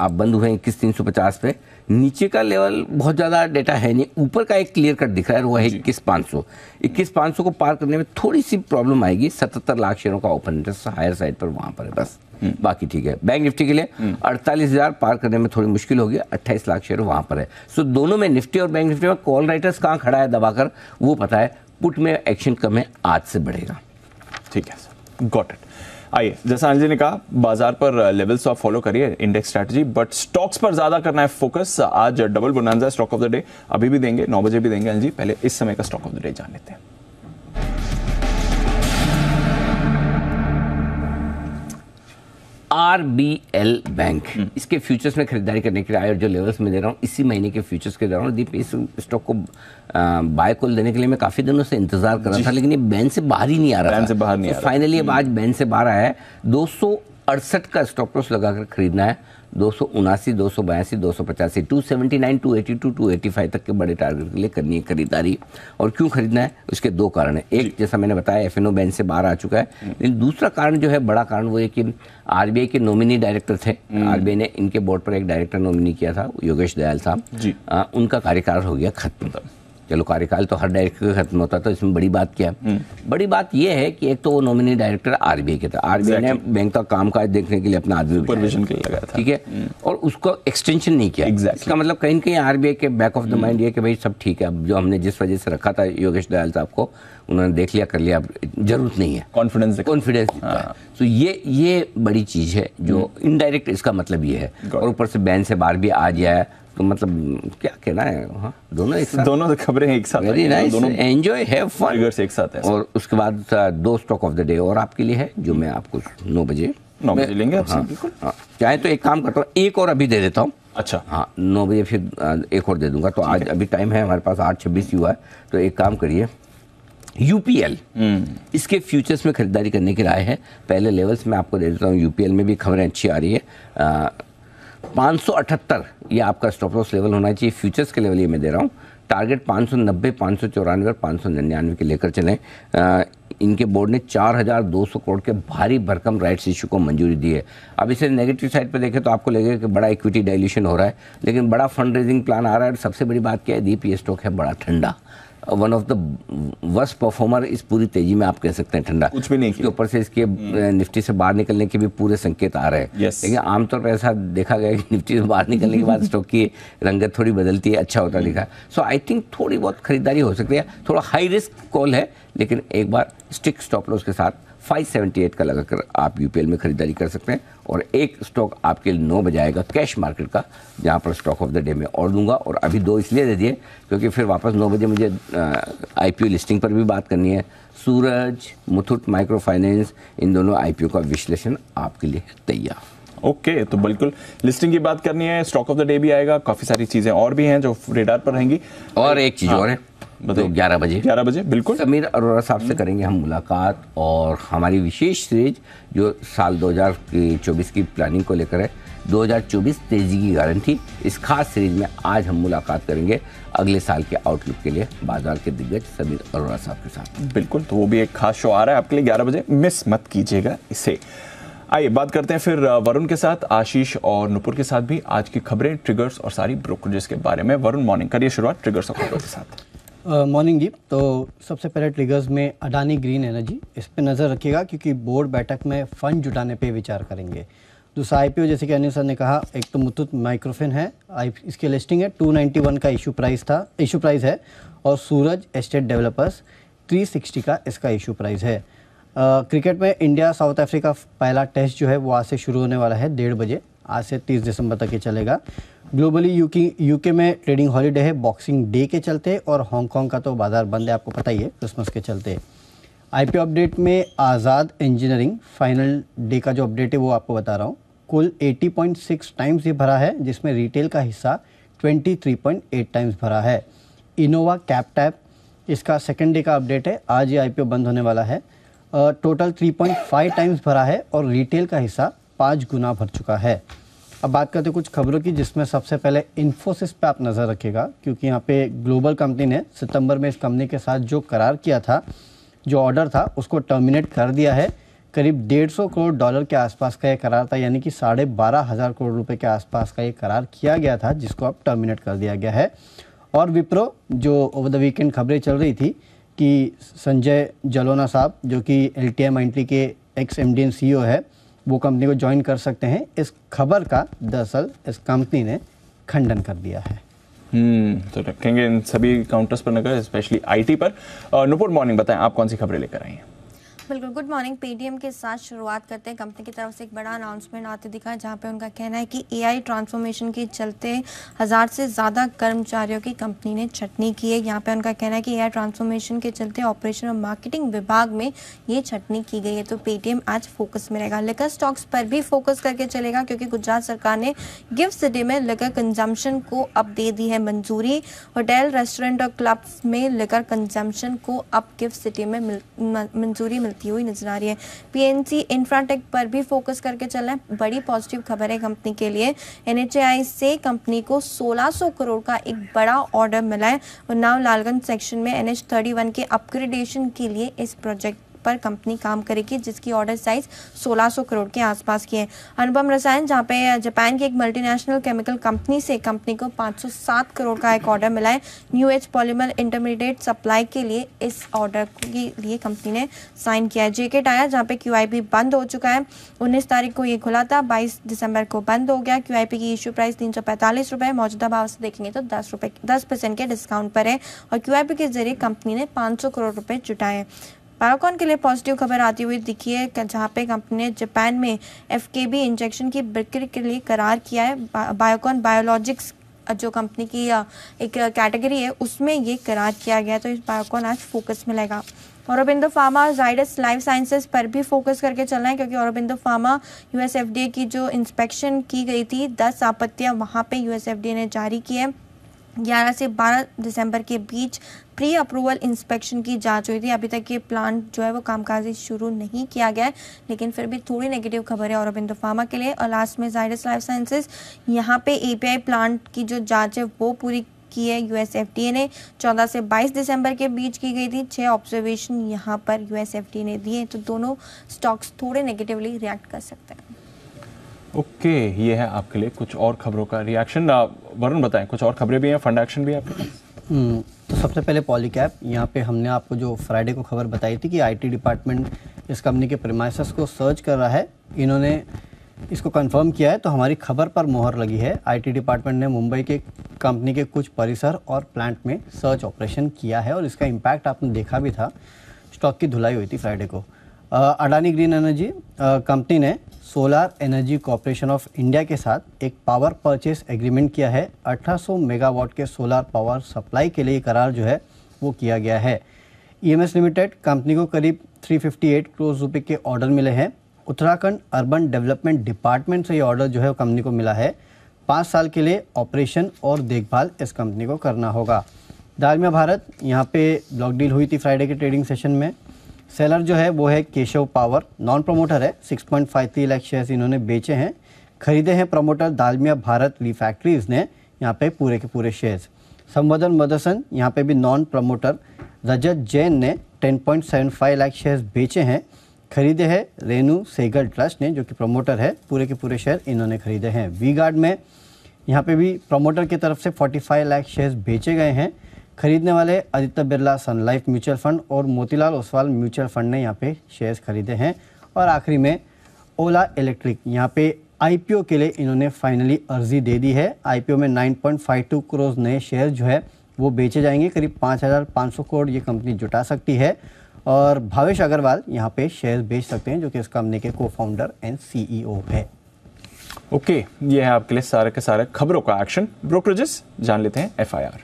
आप बंद हुए इक्कीस तीन सौ पचास पे, नीचे का लेवल बहुत ज़्यादा डेटा है नहीं, ऊपर का एक क्लियर कट दिख रहा है वो है इक्कीस पाँच सौ इक्कीस पाँच सौ को पार करने में थोड़ी सी प्रॉब्लम आएगी, सतहत्तर लाख शेयरों का ओपन इंटरेस्ट हायर साइड पर वहाँ पर है बस, बाकी ठीक है। बैंक निफ्टी के लिए अड़तालीस हज़ार पार करने में थोड़ी मुश्किल होगी, अट्ठाईस लाख शेयर वहाँ पर है। सो दोनों में निफ्टी और बैंक निफ्टी में कॉल राइटर्स कहाँ खड़ा है दबाकर वो पता है, पुट में एक्शन कम है, आज से बढ़ेगा। ठीक है सर, गॉट इट। आइए, जैसा अंजलि ने कहा बाजार पर लेवल्स आप फॉलो करिए, इंडेक्स स्ट्रैटेजी, बट स्टॉक्स पर ज्यादा करना है फोकस। आज double bonanza stock of the day अभी भी देंगे, नौ बजे भी देंगे अंजलि, पहले इस समय का स्टॉक ऑफ द डे जान लेते हैं। आरबीएल बैंक, इसके फ्यूचर्स में खरीदारी करने के लिए आए और जो लेवल्स में दे रहा हूँ इसी महीने के फ्यूचर्स के दौरान दीप, इस स्टॉक को बाय कॉल देने के लिए मैं काफ़ी दिनों से इंतजार कर रहा था, लेकिन ये बैन से बाहर ही नहीं आ रहा था। फाइनली अब आज बैन से बाहर आया है। दो सौ अड़सठ का स्टॉक लॉस लगाकर खरीदना है। दो सौ उनासी, दो सौ बयासी, दो सौ पचासी, two seventy nine, two eighty two, two eighty five तक के बड़े टारगेट के लिए करनी है खरीदारी। और क्यों खरीदना है, उसके दो कारण है। एक, जैसा मैंने बताया, एफ एन ओ बैन से बाहर आ चुका है, लेकिन दूसरा कारण जो है, बड़ा कारण, वो है कि आरबीआई के नॉमिनी डायरेक्टर थे। आरबीआई ने इनके बोर्ड पर एक डायरेक्टर नॉमिनी किया था, योगेश दयाल साहब। उनका कार्यकाल हो गया खत्म। चलो, कार्यकाल तो हर डायरेक्टर का खत्म होता है, तो इसमें बड़ी बात क्या है? बड़ी बात यह है कि एक तो वो नॉमिनी डायरेक्टर आरबीआई के था। आरबीआई ने बैंक का कामकाज देखने के लिए अपना आदमी सुपरविजन के लिए लगाया था, ठीक है, और उसको एक्सटेंशन नहीं किया। इसका मतलब कहीं कहीं आरबीआई के बैक ऑफ द माइंड ये कि भाई सब ठीक है, अब जो हमने जिस वजह से रखा था योगेश दयाल साहब को, उन्होंने देख लिया, कर लिया, अब जरूरत नहीं है। कॉन्फिडेंस कॉन्फिडेंस तो ये ये बड़ी चीज़ है जो इनडायरेक्ट इसका मतलब ये है। और ऊपर से बैन से बाहर भी आ गया है, तो मतलब क्या कहना है, दोनों एक साथ, दोनों खबरें एक साथ, very nice, enjoy, have fun एक साथ है। और उसके बाद दो स्टॉक ऑफ द डे और आपके लिए है, जो मैं आपको नौ बजे नौ बजे लेंगे आपसे, बिल्कुल। चाहे तो एक काम करता हूँ, एक और अभी दे देता हूँ। अच्छा, हाँ, नौ बजे फिर एक और दे दूंगा। तो आज अभी टाइम है हमारे पास, आठ छब्बीस हुआ है, तो एक काम करिए, यूपीएल, इसके फ्यूचर्स में खरीदारी करने की राय है। पहले लेवल्स में आपको दे देता हूँ। यूपीएल में भी खबरें अच्छी आ रही है। पाँच सौ अठहत्तर ये आपका स्टॉप लॉस लेवल होना चाहिए, फ्यूचर्स के लेवल ये मैं दे रहा हूँ। टारगेट पाँच सौ नब्बे, पाँच सौ चौरानवे और पाँच सौ निन्यानवे के लेकर चलें। इनके बोर्ड ने चार हज़ार दो सौ करोड़ के भारी भरकम राइट्स इशू को मंजूरी दी है। अब इसे नेगेटिव साइड पर देखें तो आपको लगेगा कि बड़ा इक्विटी डाइल्यूशन हो रहा है, लेकिन बड़ा फंड रेजिंग प्लान आ रहा है। और सबसे बड़ी बात क्या है दीप, ये स्टॉक है बड़ा ठंडा, one of the worst performer इस पूरी तेजी में आप कह सकते हैं। ठंडा कुछ भी नहीं, इसके ऊपर से इसके निफ्टी से बाहर निकलने के भी पूरे संकेत आ रहे हैं। yes. लेकिन आमतौर पर ऐसा देखा गया कि निफ्टी से बाहर निकलने के बाद स्टॉक की रंगत थोड़ी बदलती है, अच्छा होता दिखा। सो आई थिंक थोड़ी बहुत खरीदारी हो सकती है। थोड़ा हाई रिस्क कॉल है, लेकिन एक बार स्टिक स्टॉप लॉस के साथ पाँच सौ अठहत्तर का लगाकर आप यूपीएल में खरीदारी कर सकते हैं। और एक स्टॉक आपके लिए नौ बजे आएगा कैश मार्केट का, जहां पर स्टॉक ऑफ द डे में और दूंगा। और अभी दो इसलिए दे दिए क्योंकि फिर वापस नौ बजे मुझे आईपीओ लिस्टिंग पर भी बात करनी है। सूरज, मुथूट माइक्रो फाइनेंस, इन दोनों आईपीओ का विश्लेषण आपके लिए तैयार। ओके okay, तो बिल्कुल लिस्टिंग की बात करनी है, स्टॉक ऑफ द डे भी आएगा, काफ़ी सारी चीज़ें और भी हैं जो रेडार पर रहेंगी। और एक चीज़ और है, बताओ, ग्यारह बजे ग्यारह बजे बिल्कुल समीर अरोरा साहब से करेंगे हम मुलाकात। और हमारी विशेष सीरीज जो साल दो हज़ार चौबीस की प्लानिंग को लेकर है, दो हज़ार चौबीस तेजी की गारंटी, इस खास सीरीज में आज हम मुलाकात करेंगे अगले साल के आउटलुक के लिए बाजार के दिग्गज समीर अरोरा साहब के साथ। बिल्कुल, तो वो भी एक खास शो आ रहा है आपके लिए, ग्यारह बजे मिस मत कीजिएगा इसे। आइए बात करते हैं फिर वरुण के साथ, आशीष और नुपुर के साथ भी आज की खबरें, ट्रिगर्स और सारी ब्रोकरेजेस के बारे में। वरुण मॉर्निंग करिए शुरुआत ट्रिगर्स और खबरों के साथ। मॉर्निंग दीप, तो सबसे पहले ट्रिगर्स में अडानी ग्रीन एनर्जी, इस पर नज़र रखिएगा क्योंकि बोर्ड बैठक में फ़ंड जुटाने पे विचार करेंगे। दूसरा आईपीओ, जैसे कि अनिल सर ने कहा, एक तो मुथूट माइक्रोफिन है, इसकी लिस्टिंग है दो सौ इक्यानवे का इशू प्राइस था इशू प्राइस है। और सूरज एस्टेट डेवलपर्स तीन सौ साठ का इसका इशू प्राइस है। आ, क्रिकेट में इंडिया साउथ अफ्रीका पहला टेस्ट जो है वो आज से शुरू होने वाला है डेढ़ बजे, आज से तीस दिसंबर तक ये चलेगा। ग्लोबली यूके यूके में ट्रेडिंग हॉलीडे है बॉक्सिंग डे के चलते, और हांगकांग का तो बाज़ार बंद है, आपको पता ही है, क्रिसमस के चलते। आईपीओ अपडेट में आज़ाद इंजीनियरिंग फाइनल डे का जो अपडेट है वो आपको बता रहा हूँ। कुल अस्सी पॉइंट छह टाइम्स ये भरा है, जिसमें रिटेल का हिस्सा तेईस पॉइंट आठ टाइम्स भरा है। इनोवा कैप टैप, इसका सेकेंड डे का अपडेट है, आज ये आईपीओ बंद होने वाला है। टोटल तीन पॉइंट पाँच टाइम्स भरा है और रिटेल का हिस्सा पाँच गुना भर चुका है। अब बात करते हैं कुछ खबरों की, जिसमें सबसे पहले इन्फोसिस पे आप नज़र रखिएगा क्योंकि यहाँ पे ग्लोबल कंपनी ने सितंबर में इस कंपनी के साथ जो करार किया था, जो ऑर्डर था, उसको टर्मिनेट कर दिया है। करीब डेढ़ सौ करोड़ डॉलर के आसपास का ये करार था, यानी कि साढ़े बारह हज़ार करोड़ रुपए के आसपास का ये करार किया गया था, जिसको अब टर्मिनेट कर दिया गया है। और विप्रो, जो ओवर द वीकेंड खबरें चल रही थी कि संजय जलोना साहब, जो कि L T M N T के ex M D and C E O है, वो कंपनी को ज्वाइन कर सकते हैं। इस खबर का दरअसल इस कंपनी ने खंडन कर दिया है। हम्म तो रखेंगे इन सभी काउंटर्स पर नजर, स्पेशली आईटी पर। नुपुर मॉर्निंग बताएं, आप कौन सी खबरें लेकर आई हैं? बिल्कुल। Good morning. पेटीएम के साथ शुरुआत करते हैं। कंपनी की तरफ से एक बड़ा अनाउंसमेंट आते दिखा है, जहाँ पे उनका कहना है कि एआई ट्रांसफॉर्मेशन के चलते हज़ार से ज़्यादा कर्मचारियों की कंपनी ने छटनी की है। यहाँ पे उनका कहना है कि एआई ट्रांसफॉर्मेशन के चलते ऑपरेशन और मार्केटिंग विभाग में ये छटनी की गई है। तो पेटीएम आज फोकस में रहेगा। लिकर स्टॉक्स पर भी फोकस करके चलेगा, क्योंकि गुजरात सरकार ने गिफ्ट सिटी में लिकर कंजम्पशन को अब दे दी है मंजूरी। होटल, रेस्टोरेंट और क्लब्स में लिकर कंजम्पशन को अब गिफ्ट सिटी में मंजूरी मिलती हुई नजर आ रही है। पीएनसी इंफ्राटेक पर भी फोकस करके चलना है। बड़ी पॉजिटिव खबर है कंपनी के लिए। एनएचआई से कंपनी को सोलह सौ करोड़ का एक बड़ा ऑर्डर मिला है। उन्नाव लालगंज सेक्शन में एनएच इकतीस के अपग्रेडेशन के लिए इस प्रोजेक्ट पर कंपनी काम करेगी, जिसकी ऑर्डर साइज सोलह सौ करोड़ के आसपास की है। अनुपम रसायन, जहां पे जापान की एक मल्टीनेशनल केमिकल कंपनी से कंपनी को पाँच सौ सात करोड़ का एक ऑर्डर मिला है। New age polymer intermediate supply के लिए इस ऑर्डर के लिए कंपनी ने साइन किया है। जेके टायर, जहां पे क्यूआईपी बंद हो चुका है। उन्नीस तारीख को ये खुला था, बाईस दिसंबर को बंद हो गया। क्यूआईपी की इश्यू प्राइस तीन सौ पैंतालीस रुपये, मौजूदा भाव से देखेंगे तो दस रुपये दस परसेंट के डिस्काउंट पर है और क्यूआईपी के जरिए कंपनी ने पाँच सौ करोड़ रुपये जुटाए। बायोकॉन के लिए पॉजिटिव खबर आती हुई दिखी है, जहाँ पे कंपनी ने जापान में एफकेबी इंजेक्शन की बिक्री के लिए करार किया है। बायोकॉन बायोलॉजिक्स जो कंपनी की एक कैटेगरी है, उसमें ये करार किया गया, तो इस बायोकॉन आज फोकस में रहेगा। औरबिंदो फार्मा और जाइडस लाइफ साइंसेस पर भी फोकस करके चलना है, क्योंकि औरबिंदो फार्मा यूएस एफडीए की जो इंस्पेक्शन की गई थी, दस आपत्तियाँ वहाँ पर यूएस एफडीए ने जारी की है। ग्यारह से बारह दिसंबर के बीच प्री अप्रूवल इंस्पेक्शन की जांच हुई थी। अभी तक ये प्लांट जो है वो कामकाजी शुरू नहीं किया गया है, लेकिन फिर भी थोड़ी नेगेटिव खबर है औरबिंदो फार्मा के लिए। और लास्ट में जाइडस लाइफ साइंसेस, यहाँ पे एपीआई प्लांट की जो जांच है वो पूरी की है यूएस एफडीए ने। चौदह से बाईस दिसंबर के बीच की गई थी। छः ऑब्जर्वेशन यहाँ पर यूएस एफडीए ने दिए, तो दोनों स्टॉक्स थोड़े नेगेटिवली रिएक्ट कर सकते हैं। ओके okay, ये है आपके लिए कुछ और खबरों का रिएक्शन। वरुण बताएं, कुछ और खबरें भी हैं, फंड एक्शन भी है आपके पास। तो सबसे पहले पॉलीकैप, यहाँ पे हमने आपको जो फ्राइडे को खबर बताई थी कि आईटी डिपार्टमेंट इस कंपनी के प्रीमाइसेस को सर्च कर रहा है, इन्होंने इसको कंफर्म किया है, तो हमारी खबर पर मोहर लगी है। आईटी डिपार्टमेंट ने मुंबई के कंपनी के कुछ परिसर और प्लांट में सर्च ऑपरेशन किया है और इसका इम्पैक्ट आपने देखा भी था, स्टॉक की धुलाई हुई थी फ्राइडे को। अडानी ग्रीन एनर्जी कंपनी ने solar energy corporation of India के साथ एक पावर परचेस एग्रीमेंट किया है। अठारह सौ मेगावाट के सोलर पावर सप्लाई के लिए करार जो है वो किया गया है। ईएमएस लिमिटेड कंपनी को करीब तीन सौ अट्ठावन करोड़ रुपए के ऑर्डर मिले हैं। उत्तराखंड अर्बन डेवलपमेंट डिपार्टमेंट से ये ऑर्डर जो है कंपनी को मिला है। पाँच साल के लिए ऑपरेशन और देखभाल इस कंपनी को करना होगा। दालमिया भारत, यहाँ पे ब्लॉक डील हुई थी फ्राइडे के ट्रेडिंग सेशन में। सेलर जो है वो है केशव पावर, नॉन प्रमोटर है। छह पॉइंट पाँच तीन लाख शेयर्स इन्होंने बेचे हैं। खरीदे हैं प्रमोटर दालमिया भारत ली फैक्ट्रीज ने यहाँ पे पूरे के पूरे शेयर्स। संवर्धन मदरसन, यहाँ पे भी नॉन प्रमोटर रजत जैन ने दस पॉइंट सात पाँच लाख शेयर्स बेचे हैं। खरीदे हैं रेणु सेगल ट्रस्ट ने, जो कि प्रमोटर है। पूरे के पूरे शेयर इन्होंने खरीदे हैं। वी गार्ड में यहाँ पे भी प्रमोटर की तरफ से पैंतालीस लाख शेयर्स बेचे गए हैं। खरीदने वाले Aditya Birla sun life mutual fund और मोतीलाल ओसवाल म्यूचुअल फंड ने यहाँ पे शेयर्स खरीदे हैं। और आखिरी में ओला इलेक्ट्रिक, यहाँ पे आईपीओ के लिए इन्होंने फाइनली अर्जी दे दी है। आईपीओ में नौ पॉइंट पाँच दो करोड़ नए शेयर जो है वो बेचे जाएंगे। करीब पाँच हज़ार पाँच सौ करोड़ ये कंपनी जुटा सकती है। और भावेश अग्रवाल यहाँ पे शेयर्स बेच सकते हैं, जो कि इस कंपनी के को फाउंडर एंड सीईओ है। ओके, ये है आपके लिए सारे के सारे खबरों का एक्शन। ब्रोकरेजेस जान लेते हैं। F I R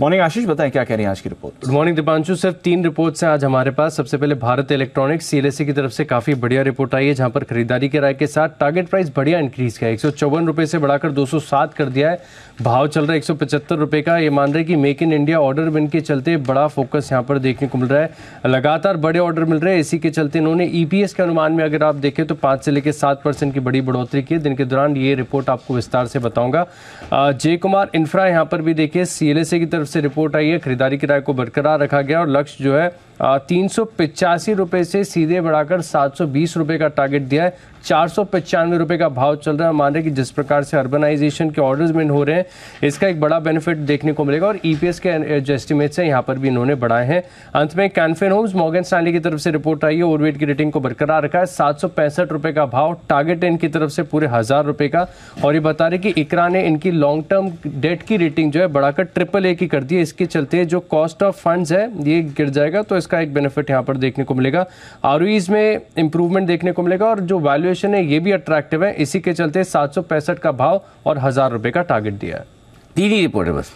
morning. Ashish बताएं, क्या कह रही है आज की रिपोर्ट। Good morning Deepanshu. सिर्फ तीन रिपोर्ट्स हैं आज हमारे पास। सबसे पहले भारत इलेक्ट्रॉनिक्स सीएलएसए की तरफ से काफी बढ़िया रिपोर्ट आई है, जहां पर खरीदारी के राय के साथ टारगेट प्राइस बढ़िया इंक्रीज किया है। एक सौ चौवन रुपये से बढ़ाकर दो सौ सात कर दिया है। भाव चल रहा है एक सौ पचहत्तर रुपये का। ये मान रहे कि make in India order win के चलते बड़ा फोकस यहाँ पर देखने को मिल रहा है। लगातार बड़े ऑर्डर मिल रहे हैं, इसी के चलते इन्होंने ई पी एस के अनुमान में अगर आप देखें तो पाँच से लेकर सात परसेंट की बड़ी बढ़ोतरी की है। दिन के दौरान ये रिपोर्ट आपको विस्तार से बताऊंगा। जय कुमार इंफ्रा यहाँ पर भी देखिए, सीएलएसए की तरफ से रिपोर्ट आई है। खरीदारी किराए को बरकरार रखा गया और लक्ष्य जो है तीन सौ पिचासी रुपये से सीधे बढ़ाकर सात सौ बीस रुपये का टारगेट दिया है। चार सौ पचानवे रुपये का भाव चल रहा है। मान रहे कि जिस प्रकार से अर्बनाइजेशन के ऑर्डर्स में हो रहे हैं, इसका एक बड़ा बेनिफिट देखने को मिलेगा और ईपीएस के जो एस्टिमेट्स हैं यहाँ पर भी इन्होंने बढ़ाए हैं। अंत में कैनफिन होम्स मॉर्गन स्टैनली की तरफ से रिपोर्ट आई है, ओवरवेट की रेटिंग को बरकरार रखा है। सात सौ पैंसठ रुपये का भाव, टारगेट इनकी तरफ से पूरे हज़ार रुपये का। और ये बता रहे कि इकरा ने इनकी लॉन्ग टर्म डेट की रेटिंग जो है बढ़ाकर ट्रिपल ए की कर दी है। इसके चलते जो कॉस्ट ऑफ फंड्स है ये गिर जाएगा, तो इसका एक बेनिफिट यहाँ पर देखने को मिलेगा। आरओईज़ में इंप्रूवमेंट देखने को मिलेगा और जो वैल्यू है ये भी अट्रैक्टिव है। इसी के चलते सात सौ पैंसठ का भाव और हजार रुपए का टारगेट दिया है। तीन ही रिपोर्ट है बस,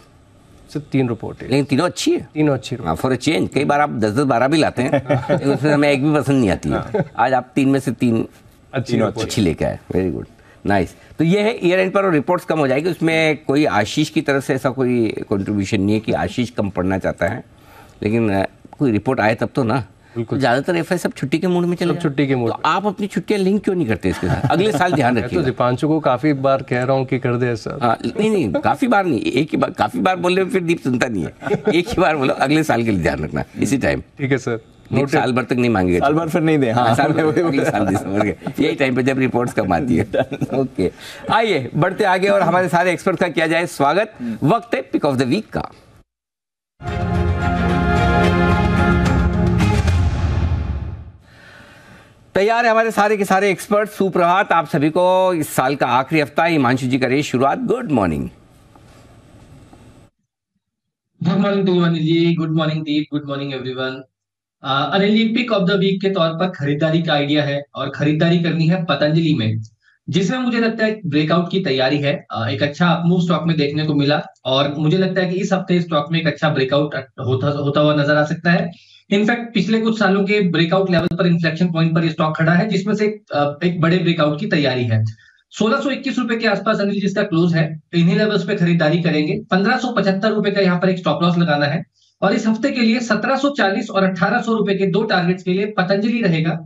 सिर्फ तीन रिपोर्ट है, लेकिन तीनों अच्छी है। तीनों अच्छी है फॉर अ चेंज। कई बार आप दस दस बारह भी लाते हैं उसमें हमें एक भी पसंद नहीं आती है। आज आप तीन में से तीन अच्छी अच्छी लेके आए, वेरी गुड, नाइस। तो ये है ईयर एंड पर रिपोर्ट्स कम हो जाएगी। उसमें कोई आशीष की तरफ से ऐसा कोई कंट्रीब्यूशन नहीं है कि आशीष कम पढ़ना चाहता है, लेकिन कोई रिपोर्ट आए तब तो ना। ज्यादातर एफ आई सब छुट्टी के मूड में चले, छुट्टी के मूड। तो आप अपनी छुट्टियां लिंक क्यों नहीं करते इसके साथ? अगले साल ध्यान रखिए। तो दीपांशु को काफी बार कह रहा हूँ कि कर दे सर। आ, नहीं नहीं काफी बार नहीं, एक ही बार। काफी बार बोले फिर दीप सुनता नहीं है। एक ही बार बोलो, अगले साल के लिए ध्यान रखना इसी टाइम। ठीक है सर, साल भर तक नहीं मांगेगा, साल भर फिर नहीं दे। हाँ, साल में यही टाइम पे जब रिपोर्ट्स कम आती है। ओके, आइए बढ़ते आगे और हमारे सारे एक्सपर्ट का किया जाए स्वागत। वक्त है पिक ऑफ द वीक का। तैयार है हमारे सारे के सारे एक्सपर्ट। सुप्रभात आप सभी को, इस साल का आखिरी हफ्ता। हिमांशु जी करिए शुरुआत। Good morning. Good morning to Anil ji, good morning Deep, good morning everyone. Anil ji, pick of the week के तौर पर खरीदारी का आइडिया है और खरीदारी करनी है पतंजलि में, जिसमें मुझे लगता है ब्रेकआउट की तैयारी है। uh, एक अच्छा अपमूव स्टॉक में देखने को मिला और मुझे लगता है कि इस हफ्ते स्टॉक में एक अच्छा ब्रेकआउट होता होता हुआ नजर आ सकता है। इनफैक्ट पिछले कुछ सालों के ब्रेकआउट लेवल पर, इन्फ्लेक्शन पॉइंट पर स्टॉक खड़ा है, जिसमें से एक बड़े ब्रेकआउट की तैयारी है। सोलह सौ इक्कीस रुपए के आसपास अनिल जिसका क्लोज है, इन्हीं लेवल्स पे खरीदारी करेंगे। पंद्रह सौ पचहत्तर रुपए का यहाँ पर एक स्टॉप लॉस लगाना है और इस हफ्ते के लिए सत्रह सौ चालीस और अठारह सौ रुपए के दो टारगेट्स के लिए पतंजलि रहेगा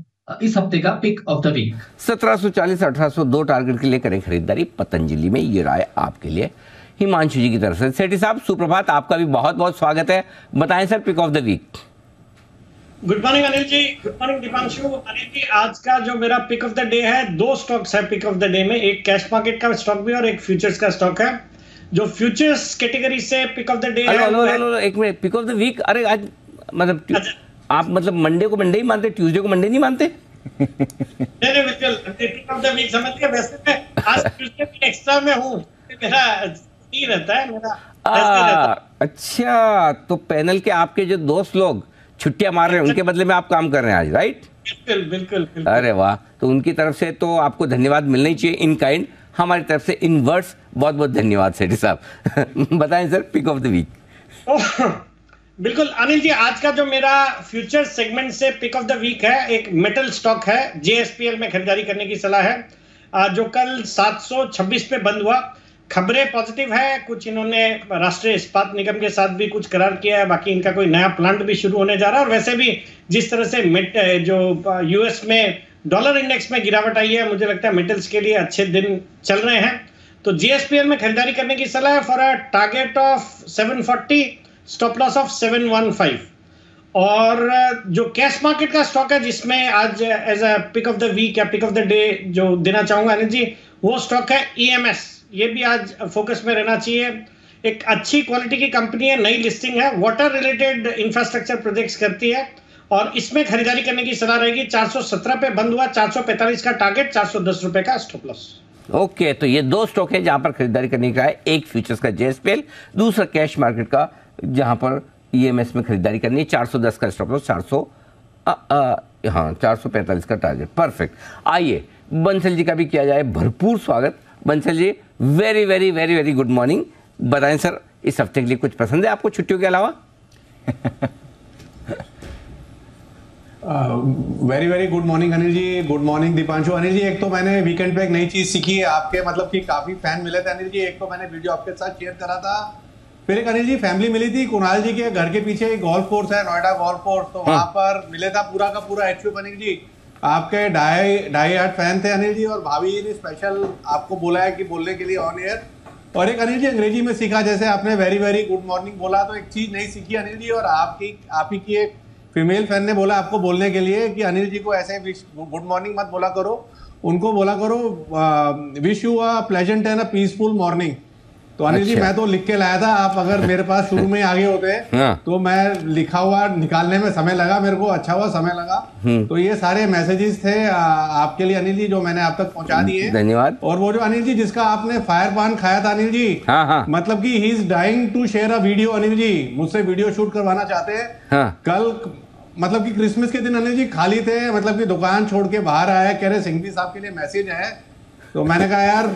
इस हफ्ते का पिक ऑफ द वीक। सत्रह सौ चालीस अठारह सौ दो टारगेट के लिए करें खरीदारी पतंजलि में। ये राय आपके लिए हिमांशु जी की तरफ से। सेठी साहब सुप्रभात, आपका भी बहुत बहुत स्वागत है। बताएं sir pick of the week. Good morning Anil ji, good morning Deepanshu. Anil ji, आज का जो मेरा पिक ऑफ द डे है, दो स्टॉक्स है पिक ऑफ द डे में, एक कैश मार्केट का स्टॉक भी और एक फ्यूचर्स का स्टॉक है। जो फ्यूचर्स कैटेगरी से पिक ऑफ द डे है। हेलो हेलो, एक minute, pick of the week. अरे आज मतलब आप मतलब मंडे को मंडे ही मानते, ट्यूसडे को मंडे नहीं मानते? नहीं नहीं बिल्कुल, पिक ऑफ द वीक समझ गया। वैसे मैं आज ट्यूसडे की एक्स्ट्रा में हूं, मेरा नहीं रहता है, मेरा। अच्छा, तो पैनल के आपके जो दोस्त लोग छुट्टियां मार रहे हैं, उनके बदले में आप काम कर रहे हैं आज, राइट? बिल्कुल बिल्कुल। अरे वाह, तो उनकी तरफ से तो आपको धन्यवाद मिलना ही चाहिए, इन काइंड। हमारी तरफ से इनवर्स बहुत बहुत धन्यवाद सेठी साहब। बताएं sir pick of the week. बिल्कुल अनिल जी, आज का जो मेरा फ्यूचर सेगमेंट से पिक ऑफ द वीक है, एक मेटल स्टॉक है, जेएसपीएल में खरीदारी करने की सलाह है, जो कल सात सौ छब्बीस पे बंद हुआ। खबरें पॉजिटिव है, कुछ इन्होंने राष्ट्रीय इस्पात निगम के साथ भी कुछ करार किया है, बाकी इनका कोई नया प्लांट भी शुरू होने जा रहा है। और वैसे भी जिस तरह से मेट जो यूएस में डॉलर इंडेक्स में गिरावट आई है, मुझे लगता है मेटल्स के लिए अच्छे दिन चल रहे हैं। तो जीएसपीएल में खरीदारी करने की सलाह है for a target of seven forty, stop loss of seven one five. और जो कैश मार्केट का स्टॉक है, जिसमें आज as a pick of the week या पिक ऑफ द डे जो देना चाहूँगा अनिल जी, वो स्टॉक है ईएमएस। ये भी आज फोकस में रहना चाहिए। एक अच्छी क्वालिटी की कंपनी है, नई लिस्टिंग है, वाटर रिलेटेड इंफ्रास्ट्रक्चर प्रोजेक्ट्स करती है और इसमें खरीदारी करने की सलाह रहेगी। चार सौ सत्रह पे बंद हुआ, चार सौ पैंतालीस का टारगेट, चार सौ दस रुपए का स्टॉप लॉस। ओके, तो ये दो स्टॉक है जहां पर खरीदारी करने का है, एक फ्यूचर्स का जेएसपीएल, दूसरा कैश मार्केट का जहां पर ईएमएस में खरीदारी करनी है, चार सौ दस का स्टॉप लॉस, चार सौ हाँ चार सौ पैंतालीस का टारगेट। परफेक्ट। आइए बंसल जी का भी किया जाए भरपूर स्वागत। Bansal ji, very very very very good morning. बताएं सर इस हफ्ते के लिए कुछ पसंद है आपको छुट्टियों के अलावा? Very very good morning Anil ji, good morning Deepanshu. Anil ji, एक तो मैंने वीकेंड पे एक नई चीज सीखी है आपके, मतलब कि काफी फैन मिले थे अनिल जी। एक तो मैंने वीडियो आपके साथ शेयर करा था, फिर एक अनिल जी फैमिली मिली थी, कुणाल जी के घर के पीछे एक गोल्फ कोर्स है, नोएडा गोल्फ कोर्स, तो वहां पर मिले था पूरा का पूरा एच अनिल जी। आपके ढाई ढाई आठ फैन थे अनिल जी और भाभी ने स्पेशल आपको बोला है कि बोलने के लिए ऑन एयर। और एक अनिल जी अंग्रेजी में सीखा, जैसे आपने वेरी वेरी गुड मॉर्निंग बोला, तो एक चीज नहीं सीखी अनिल जी और आपकी आप ही की एक फीमेल फैन ने बोला आपको बोलने के लिए कि अनिल जी को ऐसे गुड मॉर्निंग मत बोला करो, उनको बोला करो wish you a pleasant and a peaceful morning. तो अनिल अच्छा। जी मैं तो लिख के लाया था, आप अगर मेरे पास शुरू में आगे होते तो मैं लिखा हुआ निकालने में समय लगा मेरे को, अच्छा हुआ समय लगा। तो ये सारे मैसेजेस थे आ, आपके लिए अनिल जी जो मैंने आप तक पहुंचा दिए, धन्यवाद। और वो जो अनिल जी जिसका आपने फायर पान खाया था अनिल जी, हाँ, हाँ। मतलब की he is dying to share a video. Anil ji मुझसे वीडियो शूट करवाना चाहते हैं। हाँ। कल मतलब की क्रिसमस के दिन अनिल जी खाली थे, मतलब की दुकान छोड़ के बाहर आया, कह रहे सिंह जी साहब के लिए मैसेज है। तो मैंने कहा यार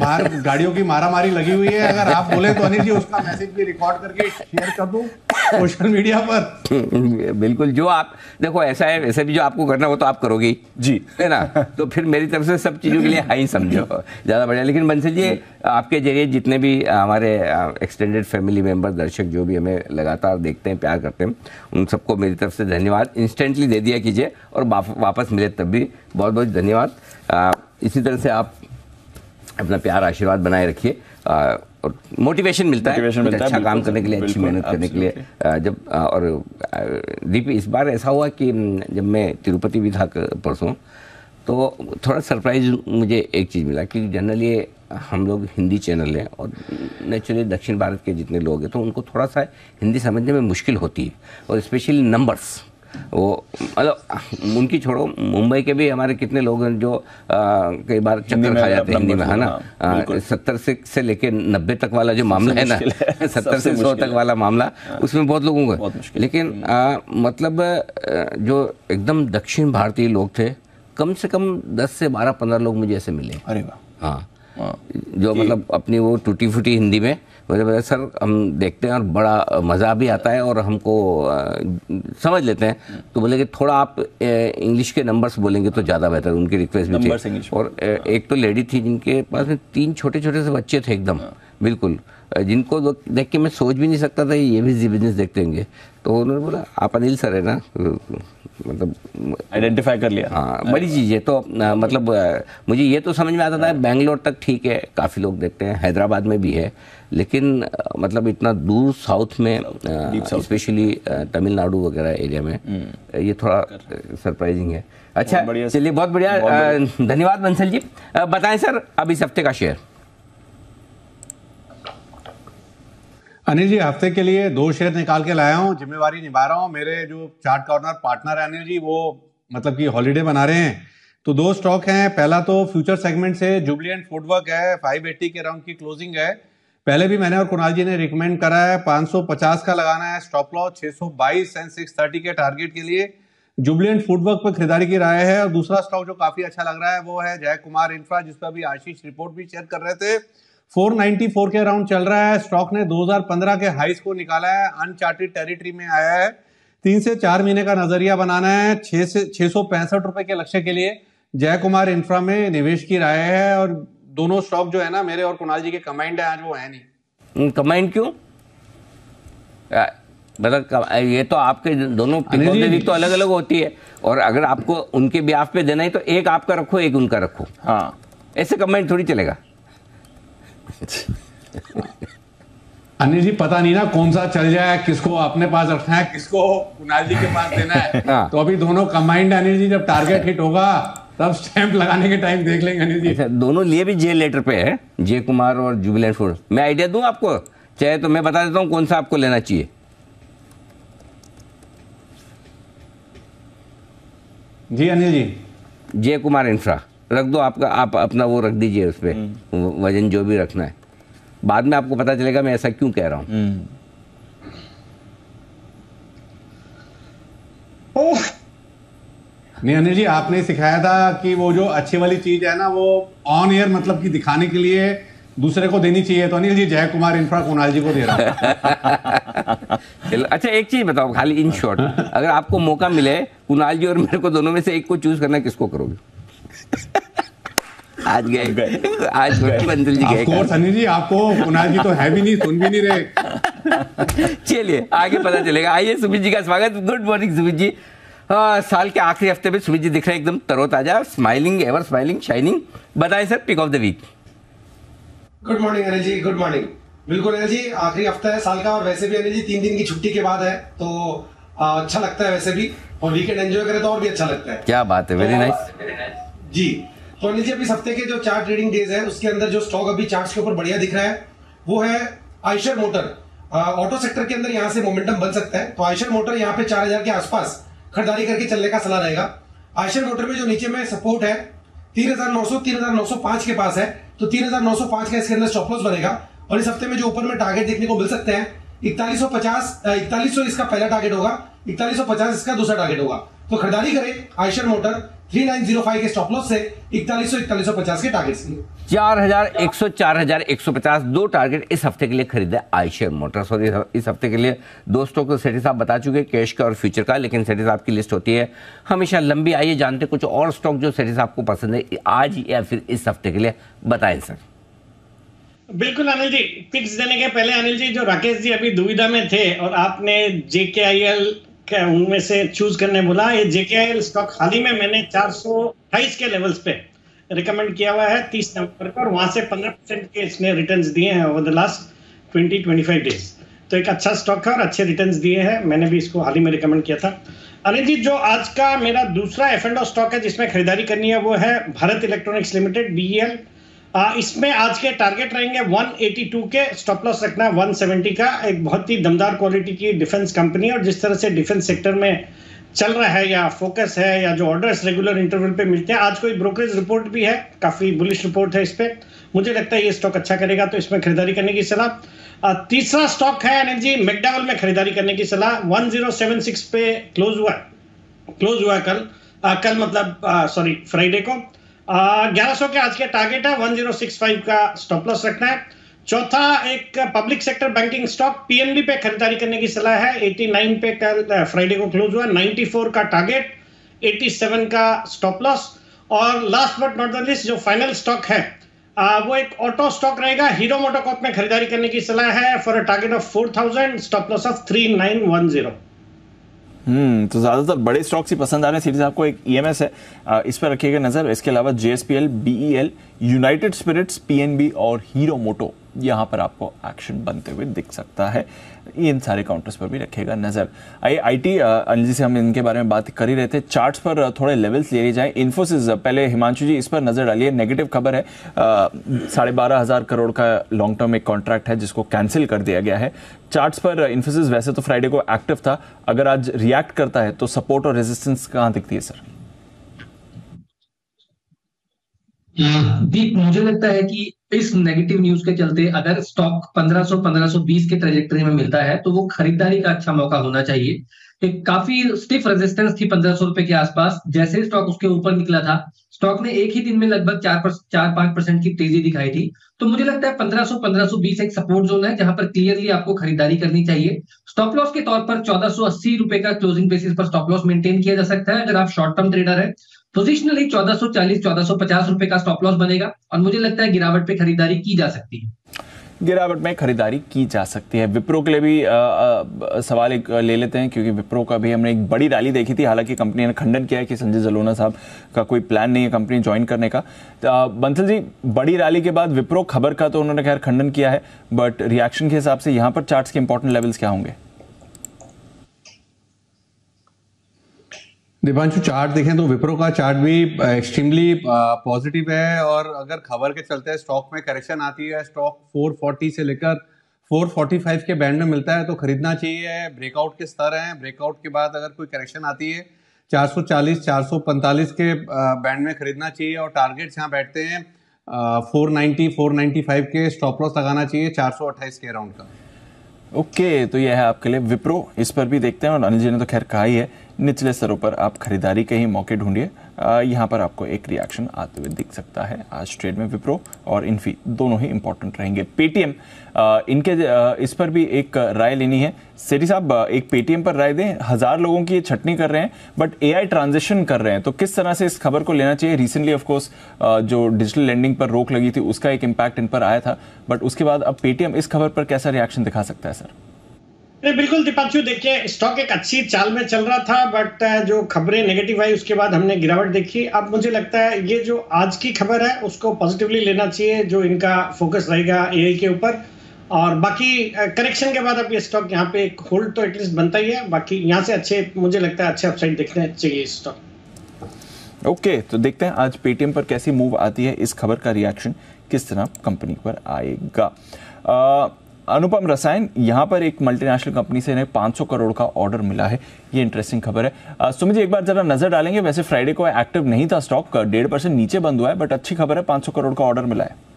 बाहर गाड़ियों की मारामारी लगी हुई है, अगर आप बोले तो अनिल जी उसका मैसेज भी रिकॉर्ड करके शेयर कर दूं सोशल मीडिया पर। बिल्कुल, जो आप देखो ऐसा है, वैसे भी जो आपको करना वो तो आप करोगे जी, है ना। तो फिर मेरी तरफ से सब चीज़ों के लिए हाई समझो, ज़्यादा बढ़िया। लेकिन बंसल जी आपके जरिए जितने भी हमारे एक्सटेंडेड फैमिली मेम्बर, दर्शक जो भी हमें लगातार देखते हैं, प्यार करते हैं, उन सबको मेरी तरफ से धन्यवाद। इंस्टेंटली दे दिया कीजिए और वापस मिले तब भी बहुत बहुत धन्यवाद। इसी तरह से आप अपना प्यार आशीर्वाद बनाए रखिए और मोटिवेशन मिलता मोटिवेशन है मिलता अच्छा काम करने के लिए, अच्छी मेहनत करने के लिए। जब और दीप इस बार ऐसा हुआ कि जब मैं तिरुपति भी था परसों, तो थोड़ा सरप्राइज मुझे एक चीज़ मिला कि जनरली हम लोग हिंदी चैनल हैं और नेचुरली दक्षिण भारत के जितने लोग हैं तो उनको थोड़ा सा हिंदी समझने में मुश्किल होती है, और स्पेशली नंबर्स वो मतलब उनकी छोड़ो, मुंबई के भी हमारे कितने लोग हैं जो कई बार चक्कर खा जाते हैं हिंदी में, है ना। सत्तर से से लेके नब्बे तक वाला जो मामला है ना, सत्तर से सौ तक वाला मामला, उसमें बहुत लोगों को। लेकिन आ, मतलब जो एकदम दक्षिण भारतीय लोग थे, कम से कम दस से बारह पंद्रह लोग मुझे ऐसे मिले। अरे वाह, हाँ, जो मतलब अपनी वो टूटी फूटी हिंदी में बोले सर हम देखते हैं और बड़ा मज़ा भी आता है और हमको समझ लेते हैं। तो बोले कि थोड़ा आप इंग्लिश के नंबर्स बोलेंगे तो ज़्यादा बेहतर, उनकी रिक्वेस्ट भी थी। और एक तो लेडी थी जिनके पास में तीन छोटे छोटे से बच्चे थे एकदम, बिल्कुल, जिनको देख के मैं सोच भी नहीं सकता था ये भी जी बिजनेस देखते होंगे। तो उन्होंने बोला आप अनिल सर है ना, मतलब आइडेंटिफाई कर लिया। हाँ, बड़ी चीज़ है। तो आ, मतलब आ, मुझे ये तो समझ में आता था बेंगलोर तक ठीक है, काफ़ी लोग देखते हैं, हैदराबाद में भी है, लेकिन आ, मतलब इतना दूर साउथ में, स्पेशली तमिलनाडु वगैरह एरिया में ये थोड़ा सरप्राइजिंग है। अच्छा चलिए, बहुत बढ़िया, धन्यवाद बंसल जी। बताएं सर अब इस हफ्ते का शेयर। अनिल जी हफ्ते के लिए दो शेयर निकाल के लाया हूँ, जिम्मेवारी निभा रहा हूँ। मेरे जो चार्ट कॉर्नर पार्टनर है अनिल जी, वो मतलब कि हॉलीडे बना रहे हैं, तो दो स्टॉक हैं। पहला तो फ्यूचर सेगमेंट से जुबलियंट फूडवर्क है, फाइव एटी के राउंड की क्लोजिंग है। पहले भी मैंने और कुणाल जी ने रिकमेंड करा है, पाँच सौ पचास का लगाना है स्टॉप लॉस, छह सौ बाईस एंड सिक्स थर्टी के टारगेट के लिए जुबलियंट फूडवर्क पर खरीदारी की राय है। और दूसरा स्टॉक जो काफी अच्छा लग रहा है वो है जय कुमार इंफ्रा, जिस पर भी आशीष रिपोर्ट भी शेयर कर रहे थे। फोर नाइंटी फोर के अराउंड चल रहा है, स्टॉक ने दो हज़ार पंद्रह के हाईस को निकाला है, अनचार्टेड टेरिटरी में आया है। तीन से चार महीने का नजरिया बनाना है, छह से छह सौ पैंसठ रुपए के लक्ष्य के लिए जय कुमार इंफ्रा में निवेश की राय है। और दोनों स्टॉक जो है ना मेरे और कुणाल जी के कमाइंड है, आज वो है नहीं। कमाइंड क्यों? मतलब ये तो आपके दोनों तो अलग अलग होती है, और अगर आपको उनके बिहाफ पे देना है तो एक आपका रखो एक उनका रखो। हाँ, ऐसे कमाइंड थोड़ी चलेगा। अनिल जी पता नहीं ना कौन सा चल जाए, किसको अपने पास रखना है, किसको कुणाल जी के पास देना है। हाँ। तो अभी दोनों कंबाइंड अनिल जी, जब टारगेट हिट होगा तब स्टैंप लगाने के टाइम देख लेंगे अनिल जी। अच्छा, दोनों लिए भी जे लेटर पे है, जे कुमार और जुबिलेंट फूड। मैं आइडिया दूं आपको, चाहे तो मैं बता देता हूँ कौन सा आपको लेना चाहिए। जी अनिल जी, जे कुमार इंफ्रा रख दो, आपका आप अपना वो रख दीजिए उस पर, वजन जो भी रखना है, बाद में आपको पता चलेगा मैं ऐसा क्यों कह रहा हूँ। नहीं अनिल जी आपने सिखाया था कि वो जो अच्छी वाली चीज है ना वो ऑन एयर मतलब कि दिखाने के लिए दूसरे को देनी चाहिए, तो अनिल जी जय कुमार इंफ्रा कुणाल जी को दे रहा। अच्छा एक चीज बताओ खाली इन शॉर्ट, अगर आपको मौका मिले कुणाल जी और मेरे को दोनों में से एक को चूज करना, किसको करोगे? आज गए, आज बंसल जी गए। कोर्स अनिल जी आपको कुणाल जी तो है भी नहीं, सुन भी नहीं रहे। चलिए आगे पता चलेगा। आइए सुमित जी का स्वागत, गुड मॉर्निंग सुमित जी। आ, साल के आखिरी हफ्ते में सुमित जी दिख रहे हैं एकदम तरोताजा, स्माइलिंग, एवर स्माइलिंग, शाइनिंग। बताएं sir pick of the week. Good morning Anil ji, good morning. बिल्कुल अनिल जी आखिरी हफ्ता है साल का, और वैसे भी अनिल जी तीन दिन की छुट्टी के बाद है, तो अच्छा लगता है वैसे भी, और वीकेंड एंजॉय करें तो और भी अच्छा लगता है। क्या बात है, वेरी नाइस जी। तो अनिल जी, अभी इस हफ्ते के जो चार ट्रेडिंग डेज है उसके अंदर जो स्टॉक अभी चार्ट्स के ऊपर बढ़िया दिख रहा है वो है आयशर मोटर। ऑटो सेक्टर के अंदर यहाँ से मोमेंटम बन सकता है, तो आयशर मोटर यहाँ पे चार हजार के आसपास खरीदारी करके चलने का सलाह रहेगा। आयशर मोटर में जो नीचे में सपोर्ट है तीन हजार नौ सौ तीन हजार नौ सौ पाँच के पास है, तो तीन हजार नौ सौ पाँच का इसके अंदर स्टॉप लॉस बनेगा। और इस हफ्ते में जो ऊपर में टारगेट देखने को मिल सकते हैं इकतालीस सौ पचास इकतालीस सौ इसका पहला टारगेट होगा, इकतालीस सौ पचास इसका दूसरा टारगेट होगा। तो खरीदारी करें आयशर मोटर उनतालीस सौ पाँच के स्टॉप लॉस से इकतालीस सौ इकतालीस सौ पचास के टारगेट्स के लिए। चार हजार एक सौ चार हजार एक सौ पचास दो टारगेट इस हफ्ते के लिए खरीदा आयशर मोटर्स। और इस हफ्ते के लिए दो स्टॉक तो सेठी साहब बता चुके, कैश का और फ्यूचर का, लेकिन सेठी साहब की लिस्ट होती है हमेशा लंबी। आइए जानते कुछ और स्टॉक जो सेठी साहब को पसंद है आज या फिर इस हफ्ते के लिए, बताएं सर। बिल्कुल अनिल जी, पिक्स देने के पहले अनिल जी, जो राकेश जी अभी दुविधा में थे और आपने जेके आई एल उनमें से चूज करने बोला, ये जेके आई एल स्टॉक हाल ही में मैंने चार सौ अट्ठाईस के लेवल्स पे रिकमेंड किया हुआ है तीस नवंबर पर, वहां से पंद्रह परसेंट के इसने रिटर्न्स दिए हैं over the last twenty twenty five days. तो एक अच्छा स्टॉक है और अच्छे रिटर्न्स दिए हैं, मैंने भी इसको हाल ही में रिकमेंड किया था। अनिल जी, जो आज का मेरा दूसरा एफ एंड ओ स्टॉक है जिसमें खरीदारी करनी है वो है Bharat electronics limited B E L. आ, इसमें आज के टारगेट रहेंगे एक सौ बयासी के, स्टॉप लॉस रखना है एक सौ सत्तर का। एक बहुत ही दमदार क्वालिटी की डिफेंस कंपनी, और जिस तरह से डिफेंस सेक्टर में चल रहा है या फोकस है या जो ऑर्डर्स रेगुलर इंटरवल पे मिलते हैं, आज कोई ब्रोकरेज रिपोर्ट भी है, काफ़ी बुलिश रिपोर्ट है इस पर, मुझे लगता है ये स्टॉक अच्छा करेगा, तो इसमें खरीदारी करने की सलाह। तीसरा स्टॉक है अनिल जी मैकडॉवेल में खरीदारी करने की सलाह। एक हज़ार छिहत्तर पे क्लोज हुआ क्लोज हुआ कल आ, कल मतलब सॉरी फ्राइडे को। ग्यारह सौ के आज के टारगेट है, एक हज़ार छियासठ का स्टॉप लॉस रखना है। चौथा एक public sector banking stock P N B पे खरीदारी करने की सलाह है, नवासी पे कल फ्राइडे को क्लोज हुआ, चौरानवे का टारगेट, सत्तासी का स्टॉप लॉस। और last but not the least जो फाइनल स्टॉक है आ, वो एक ऑटो स्टॉक रहेगा, हीरो मोटोकॉर्प में खरीदारी करने की सलाह है for a target of four thousand, stop loss of three nine one zero. हम्म तो ज़्यादातर बड़े स्टॉक्स ही पसंद आ रहे हैं सीरीज आपको। एक ई एम एस है, इस पर रखिएगा नज़र। इसके अलावा J S P L, B E L, united spirits, P N B और हीरो मोटो, यहाँ पर आपको एक्शन बनते हुए दिख सकता है। इन सारे काउंटर्स पर भी रखेगा नज़र। आइए आई टी, अनिल जी से हम इनके बारे में बात कर ही रहे थे, चार्ट्स पर थोड़े लेवल्स ले लिए जाएँ। इन्फोसिस पहले, हिमांशु जी इस पर नज़र डालिए। नेगेटिव खबर है, साढ़े बारह हज़ार करोड़ का लॉन्ग टर्म एक कॉन्ट्रैक्ट है जिसको कैंसिल कर दिया गया है। चार्ट्स पर इन्फोसिस वैसे तो फ्राइडे को एक्टिव था, अगर आज रिएक्ट करता है तो सपोर्ट और रेजिस्टेंस कहाँ दिखती है सर? दीप, मुझे लगता है कि इस नेगेटिव न्यूज के चलते अगर स्टॉक पंद्रह सौ पंद्रह सौ बीस के ट्रेजेक्टरी में मिलता है तो वो खरीदारी का अच्छा मौका होना चाहिए। एक काफी स्टिफ रेजिस्टेंस थी पंद्रह सौ रुपए के आसपास, जैसे स्टॉक उसके ऊपर निकला था स्टॉक ने एक ही दिन में लगभग चार चार पांच परसेंट की तेजी दिखाई थी। तो मुझे लगता है पंद्रह सौ पंद्रह सौ बीस एक सपोर्ट जोन है जहां पर क्लियरली आपको खरीदारी करनी चाहिए। स्टॉप लॉस के तौर पर चौदह सौ अस्सी रुपए का क्लोजिंग बेसिस पर स्टॉप लॉस मेंटेन किया जा सकता है अगर आप शॉर्ट टर्म ट्रेडर है। पोजिशनली चौदह सौ चालीस चौदह सौ पचास रुपए का स्टॉप लॉस बनेगा और मुझे लगता है गिरावट पे खरीदारी की जा सकती है। गिरावट में खरीदारी की जा सकती है। विप्रो के लिए भी आ, आ, सवाल एक ले लेते हैं, क्योंकि विप्रो का भी हमने एक बड़ी रैली देखी थी, हालांकि कंपनी ने खंडन किया है कि संजय जलोना साहब का कोई प्लान नहीं है कंपनी ज्वाइन करने का। बंसल जी, बड़ी रैली के बाद विप्रो खबर का तो उन्होंने खैर खंडन किया है, बट रिएक्शन के हिसाब से यहाँ पर चार्ट्स के इंपॉर्टेंट लेवल्स क्या होंगे? दीपांशु, चार्ट देखें तो विप्रो का चार्ट भी एक्सट्रीमली पॉजिटिव है, और अगर खबर के चलते स्टॉक में करेक्शन आती है, स्टॉक चार सौ चालीस से लेकर चार सौ पैंतालीस के बैंड में मिलता है तो खरीदना चाहिए। ब्रेकआउट के स्तर हैं, ब्रेकआउट के बाद अगर कोई करेक्शन आती है चार सौ चालीस चार सौ पैंतालीस के बैंड में खरीदना चाहिए, और टारगेट्स यहाँ बैठते हैं चार सौ नब्बे चार सौ पचानवे के, स्टॉप लॉस लगाना चाहिए चार सौ अट्ठाईस के अराउंड का। ओके okay, तो यह है आपके लिए विप्रो। इस पर भी देखते हैं, और अनिल जी ने तो खैर कहा ही है निचले स्तरों पर आप खरीदारी के ही मौके ढूंढिए, यहाँ पर आपको एक रिएक्शन आते हुए दिख सकता है आज ट्रेड में। विप्रो और इन्फी दोनों ही इंपॉर्टेंट रहेंगे। पेटीएम, इनके इस पर भी एक राय लेनी है सेठी साहब, एक पेटीएम पर राय दें। हज़ार लोगों की ये छटनी कर रहे हैं बट एआई ट्रांजिशन कर रहे हैं, तो किस तरह से इस खबर को लेना चाहिए? रिसेंटली ऑफकोर्स जो डिजिटल लैंडिंग पर रोक लगी थी उसका एक इम्पैक्ट इन पर आया था, बट उसके बाद अब पेटीएम इस खबर पर कैसा रिएक्शन दिखा सकता है सर? बिल्कुल दीपांशु, देखिए स्टॉक एक अच्छी चाल में चल रहा था बट जो खबरें नेगेटिव आई उसके बाद हमने गिरावट देखी। अब मुझे लगता है ये जो आज की खबर है उसको पॉजिटिवली लेना चाहिए, जो इनका फोकस रहेगा एआई के ऊपर। और बाकी करेक्शन के बाद अब ये स्टॉक यहाँ पे एक होल्ड तो एटलीस्ट बनता ही है, बाकी यहाँ से अच्छे मुझे लगता है अच्छे अपसाइड देखने चाहिए इस स्टॉक। ओके okay, तो देखते हैं आज पेटीएम पर कैसी मूव आती है, इस खबर का रिएक्शन किस तरह कंपनी पर आएगा। आ, अनुपम रसायन, यहाँ पर एक मल्टीनेशनल कंपनी से इन्हें पाँच सौ करोड़ का ऑर्डर मिला है, ये इंटरेस्टिंग खबर है। सुमित जी एक बार जरा नजर डालेंगे, वैसे फ्राइडे को एक्टिव नहीं था स्टॉक, डेढ़ परसेंट नीचे बंद हुआ है, बट अच्छी खबर है, पाँच सौ करोड़ का ऑर्डर मिला है।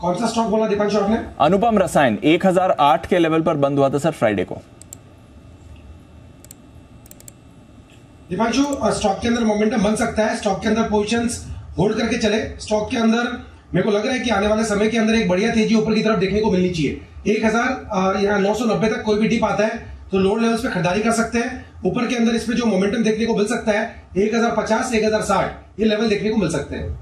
कौन सा स्टॉक बोला दीपांशु आपने? अनुपम रसायन एक हज़ार आठ के लेवल पर बंद हुआ था सर फ्राइडे को। दीपांशु स्टॉक के अंदर मोमेंटम बन सकता है, स्टॉक के अंदर पोजीशंस होल्ड करके चले, स्टॉक के अंदर मेरे को लग रहा है कि आने वाले समय के अंदर एक बढ़िया तेजी ऊपर की तरफ देखने को मिलनी चाहिए। एक हजार या नौ सौ नब्बे तक कोई भी डिप आता है तो लोअर लेवल्स पे खरीदारी कर सकते हैं, ऊपर के अंदर इसमें जो मोमेंटम देखने को मिल सकता है एक हजार पचास एक हजार साठ ये लेवल देखने को मिल सकते हैं,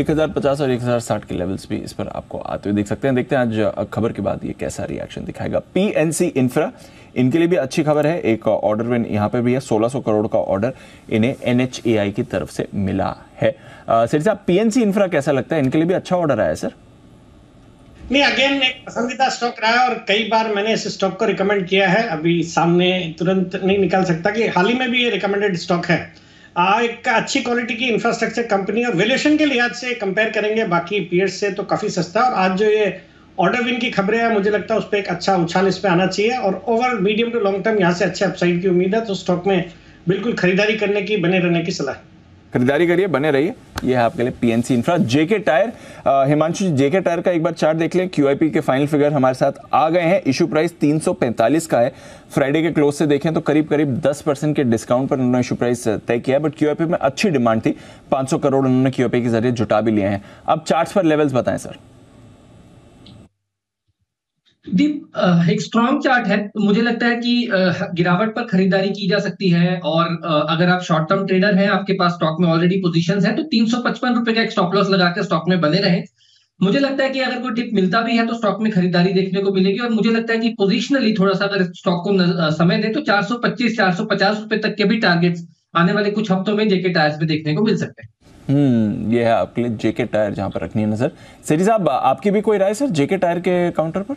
एक हजार पचास और एक हजार साठ के लेवल्स भी इस पर आपको आते हुए देख सकते हैं। देखते हैं आज खबर के बाद ये कैसा रिएक्शन दिखाएगा। पीएनसी इंफ्रा, इनके लिए भी अच्छी खबर है, एक ऑर्डर विन यहाँ पे भी है, सोलह सौ करोड़ का ऑर्डर इन्हें एनएचएआई की तरफ से मिला है। सर साहब पीएनसी इंफ्रा कैसा लगता है, इनके लिए भी अच्छा ऑर्डर आया सर? नहीं, अगेन एक पसंदीदा स्टॉक रहा है और कई बार मैंने इस स्टॉक को रिकमेंड किया है, अभी सामने तुरंत नहीं निकाल सकता कि हाल ही में भी ये रिकमेंडेड स्टॉक है। आ, एक अच्छी क्वालिटी की इंफ्रास्ट्रक्चर कंपनी और वैल्यूएशन के लिहाज से कंपेयर करेंगे बाकी पीयर्स से तो काफी सस्ता, और आज जो ये ऑर्डर विन की खबरें हैं मुझे लगता है उस पर एक अच्छा उछाल इस पे आना चाहिए और over medium to long term यहाँ से अच्छे अपसाइड की उम्मीद है, तो स्टॉक में बिल्कुल खरीदारी करने की, बने रहने की सलाह। खरीदारी करिए, बने रहिए, यह है आपके लिए PNC infra. JK tyre, Himanshu ji JK tyre का एक बार चार्ट देख लें, क्यूआईपी के फाइनल फिगर हमारे साथ आ गए हैं, इशू प्राइस तीन सौ पैंतालीस का है, फ्राइडे के क्लोज से देखें तो करीब करीब दस परसेंट के डिस्काउंट पर उन्होंने इशू प्राइस तय किया है, बट क्यूआईपी में अच्छी डिमांड थी, पाँच सौ करोड़ उन्होंने क्यूआईपी के जरिए जुटा भी लिए हैं। अब चार्ट पर लेवल्स बताएं सर। दीप एक स्ट्रॉन्ग चार्ट है, तो मुझे लगता है कि गिरावट पर खरीदारी की जा सकती है और अगर आप शॉर्ट टर्म ट्रेडर हैं, आपके पास स्टॉक में ऑलरेडी पोजीशंस हैं, तो तीन सौ पचपन रुपए का एक स्टॉप लॉस लगाकर स्टॉक में बने रहें। मुझे लगता है कि अगर कोई डिप मिलता भी है तो स्टॉक में खरीदारी देखने को मिलेगी और मुझे लगता है कि पोजिशनली थोड़ा सा अगर स्टॉक को समय दे तो चार सौ पच्चीस चार सौ पचास रुपए तक के भी टारगेट आने वाले कुछ हफ्तों में जेके टायर्स में देखने को मिल सकते हैं। हम्म यह है आपके लिए जेके टायर, जहाँ पर रखनी है नजर। सर साहब आपकी भी कोई राय सर जेके टायर के काउंटर पर?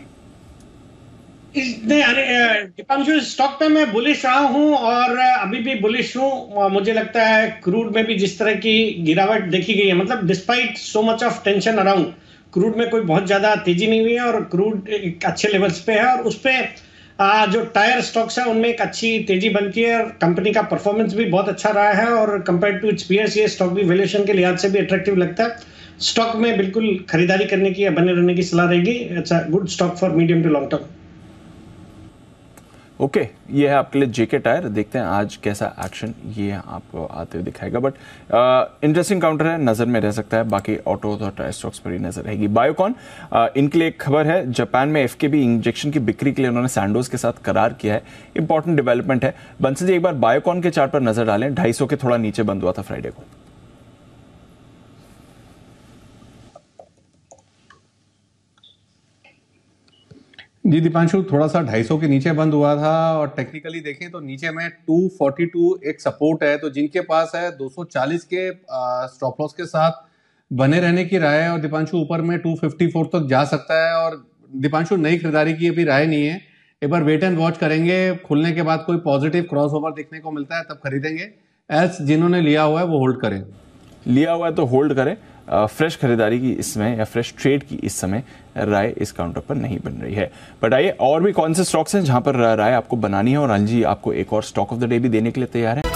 नहीं, अरे दीपांशु स्टॉक पे मैं बुलिश रहा हूँ और अभी भी बुलिश हूँ, मुझे लगता है क्रूड में भी जिस तरह की गिरावट देखी गई है, मतलब despite so much of tension around crude में कोई बहुत ज़्यादा तेजी नहीं हुई है और क्रूड अच्छे लेवल्स पे है और उस पर जो टायर स्टॉक्स हैं उनमें एक अच्छी तेजी बनती है और कंपनी का परफॉर्मेंस भी बहुत अच्छा रहा है और कंपेयर टू इट्स पीयर्स ये स्टॉक भी वैल्यूएशन के लिहाज से भी अट्रैक्टिव लगता है, स्टॉक में बिल्कुल खरीदारी करने की या बने रहने की सलाह रहेगी। अच्छा good stock for medium to long term. Okay okay, ये है आपके लिए जेके टायर, देखते हैं आज कैसा एक्शन ये आपको आते हुए दिखाएगा, बट इंटरेस्टिंग काउंटर है, नज़र में रह सकता है, बाकी ऑटो और टायर स्टॉक्स पर ही नजर रहेगी। बायोकॉन, इनके लिए एक खबर है, जापान में एफकेबी इंजेक्शन की बिक्री के लिए उन्होंने सैंडोज के साथ करार किया है, इंपॉर्टेंट डेवलपमेंट है। बंसल जी एक बार बायोकॉन के चार्ट पर नजर डालें, ढाई सौ के थोड़ा नीचे बंद हुआ था फ्राइडे को। जी दीपांशु, थोड़ा सा ढाई सौ के नीचे बंद हुआ था और टेक्निकली देखें तो नीचे में दो सौ बयालीस एक सपोर्ट है, तो जिनके पास है दो सौ चालीस के स्टॉप लॉस के साथ बने रहने की राय है और दीपांशु ऊपर में दो सौ चौवन तक जा सकता है और दीपांशु नई खरीदारी की अभी राय नहीं है, एक बार वेट एंड वॉच करेंगे, खुलने के बाद कोई पॉजिटिव क्रॉसओवर देखने को मिलता है तब खरीदेंगे, एल्स जिन्होंने लिया हुआ है वो होल्ड करें। लिया हुआ है तो होल्ड करें, फ्रेश खरीदारी की इस समय या फ्रेश ट्रेड की इस समय राय इस काउंटर पर नहीं बन रही है। बट आइए और भी कौन से स्टॉक्स हैं जहां पर राय आपको बनानी है और अंजी आपको एक और स्टॉक ऑफ द डे भी देने के लिए तैयार है।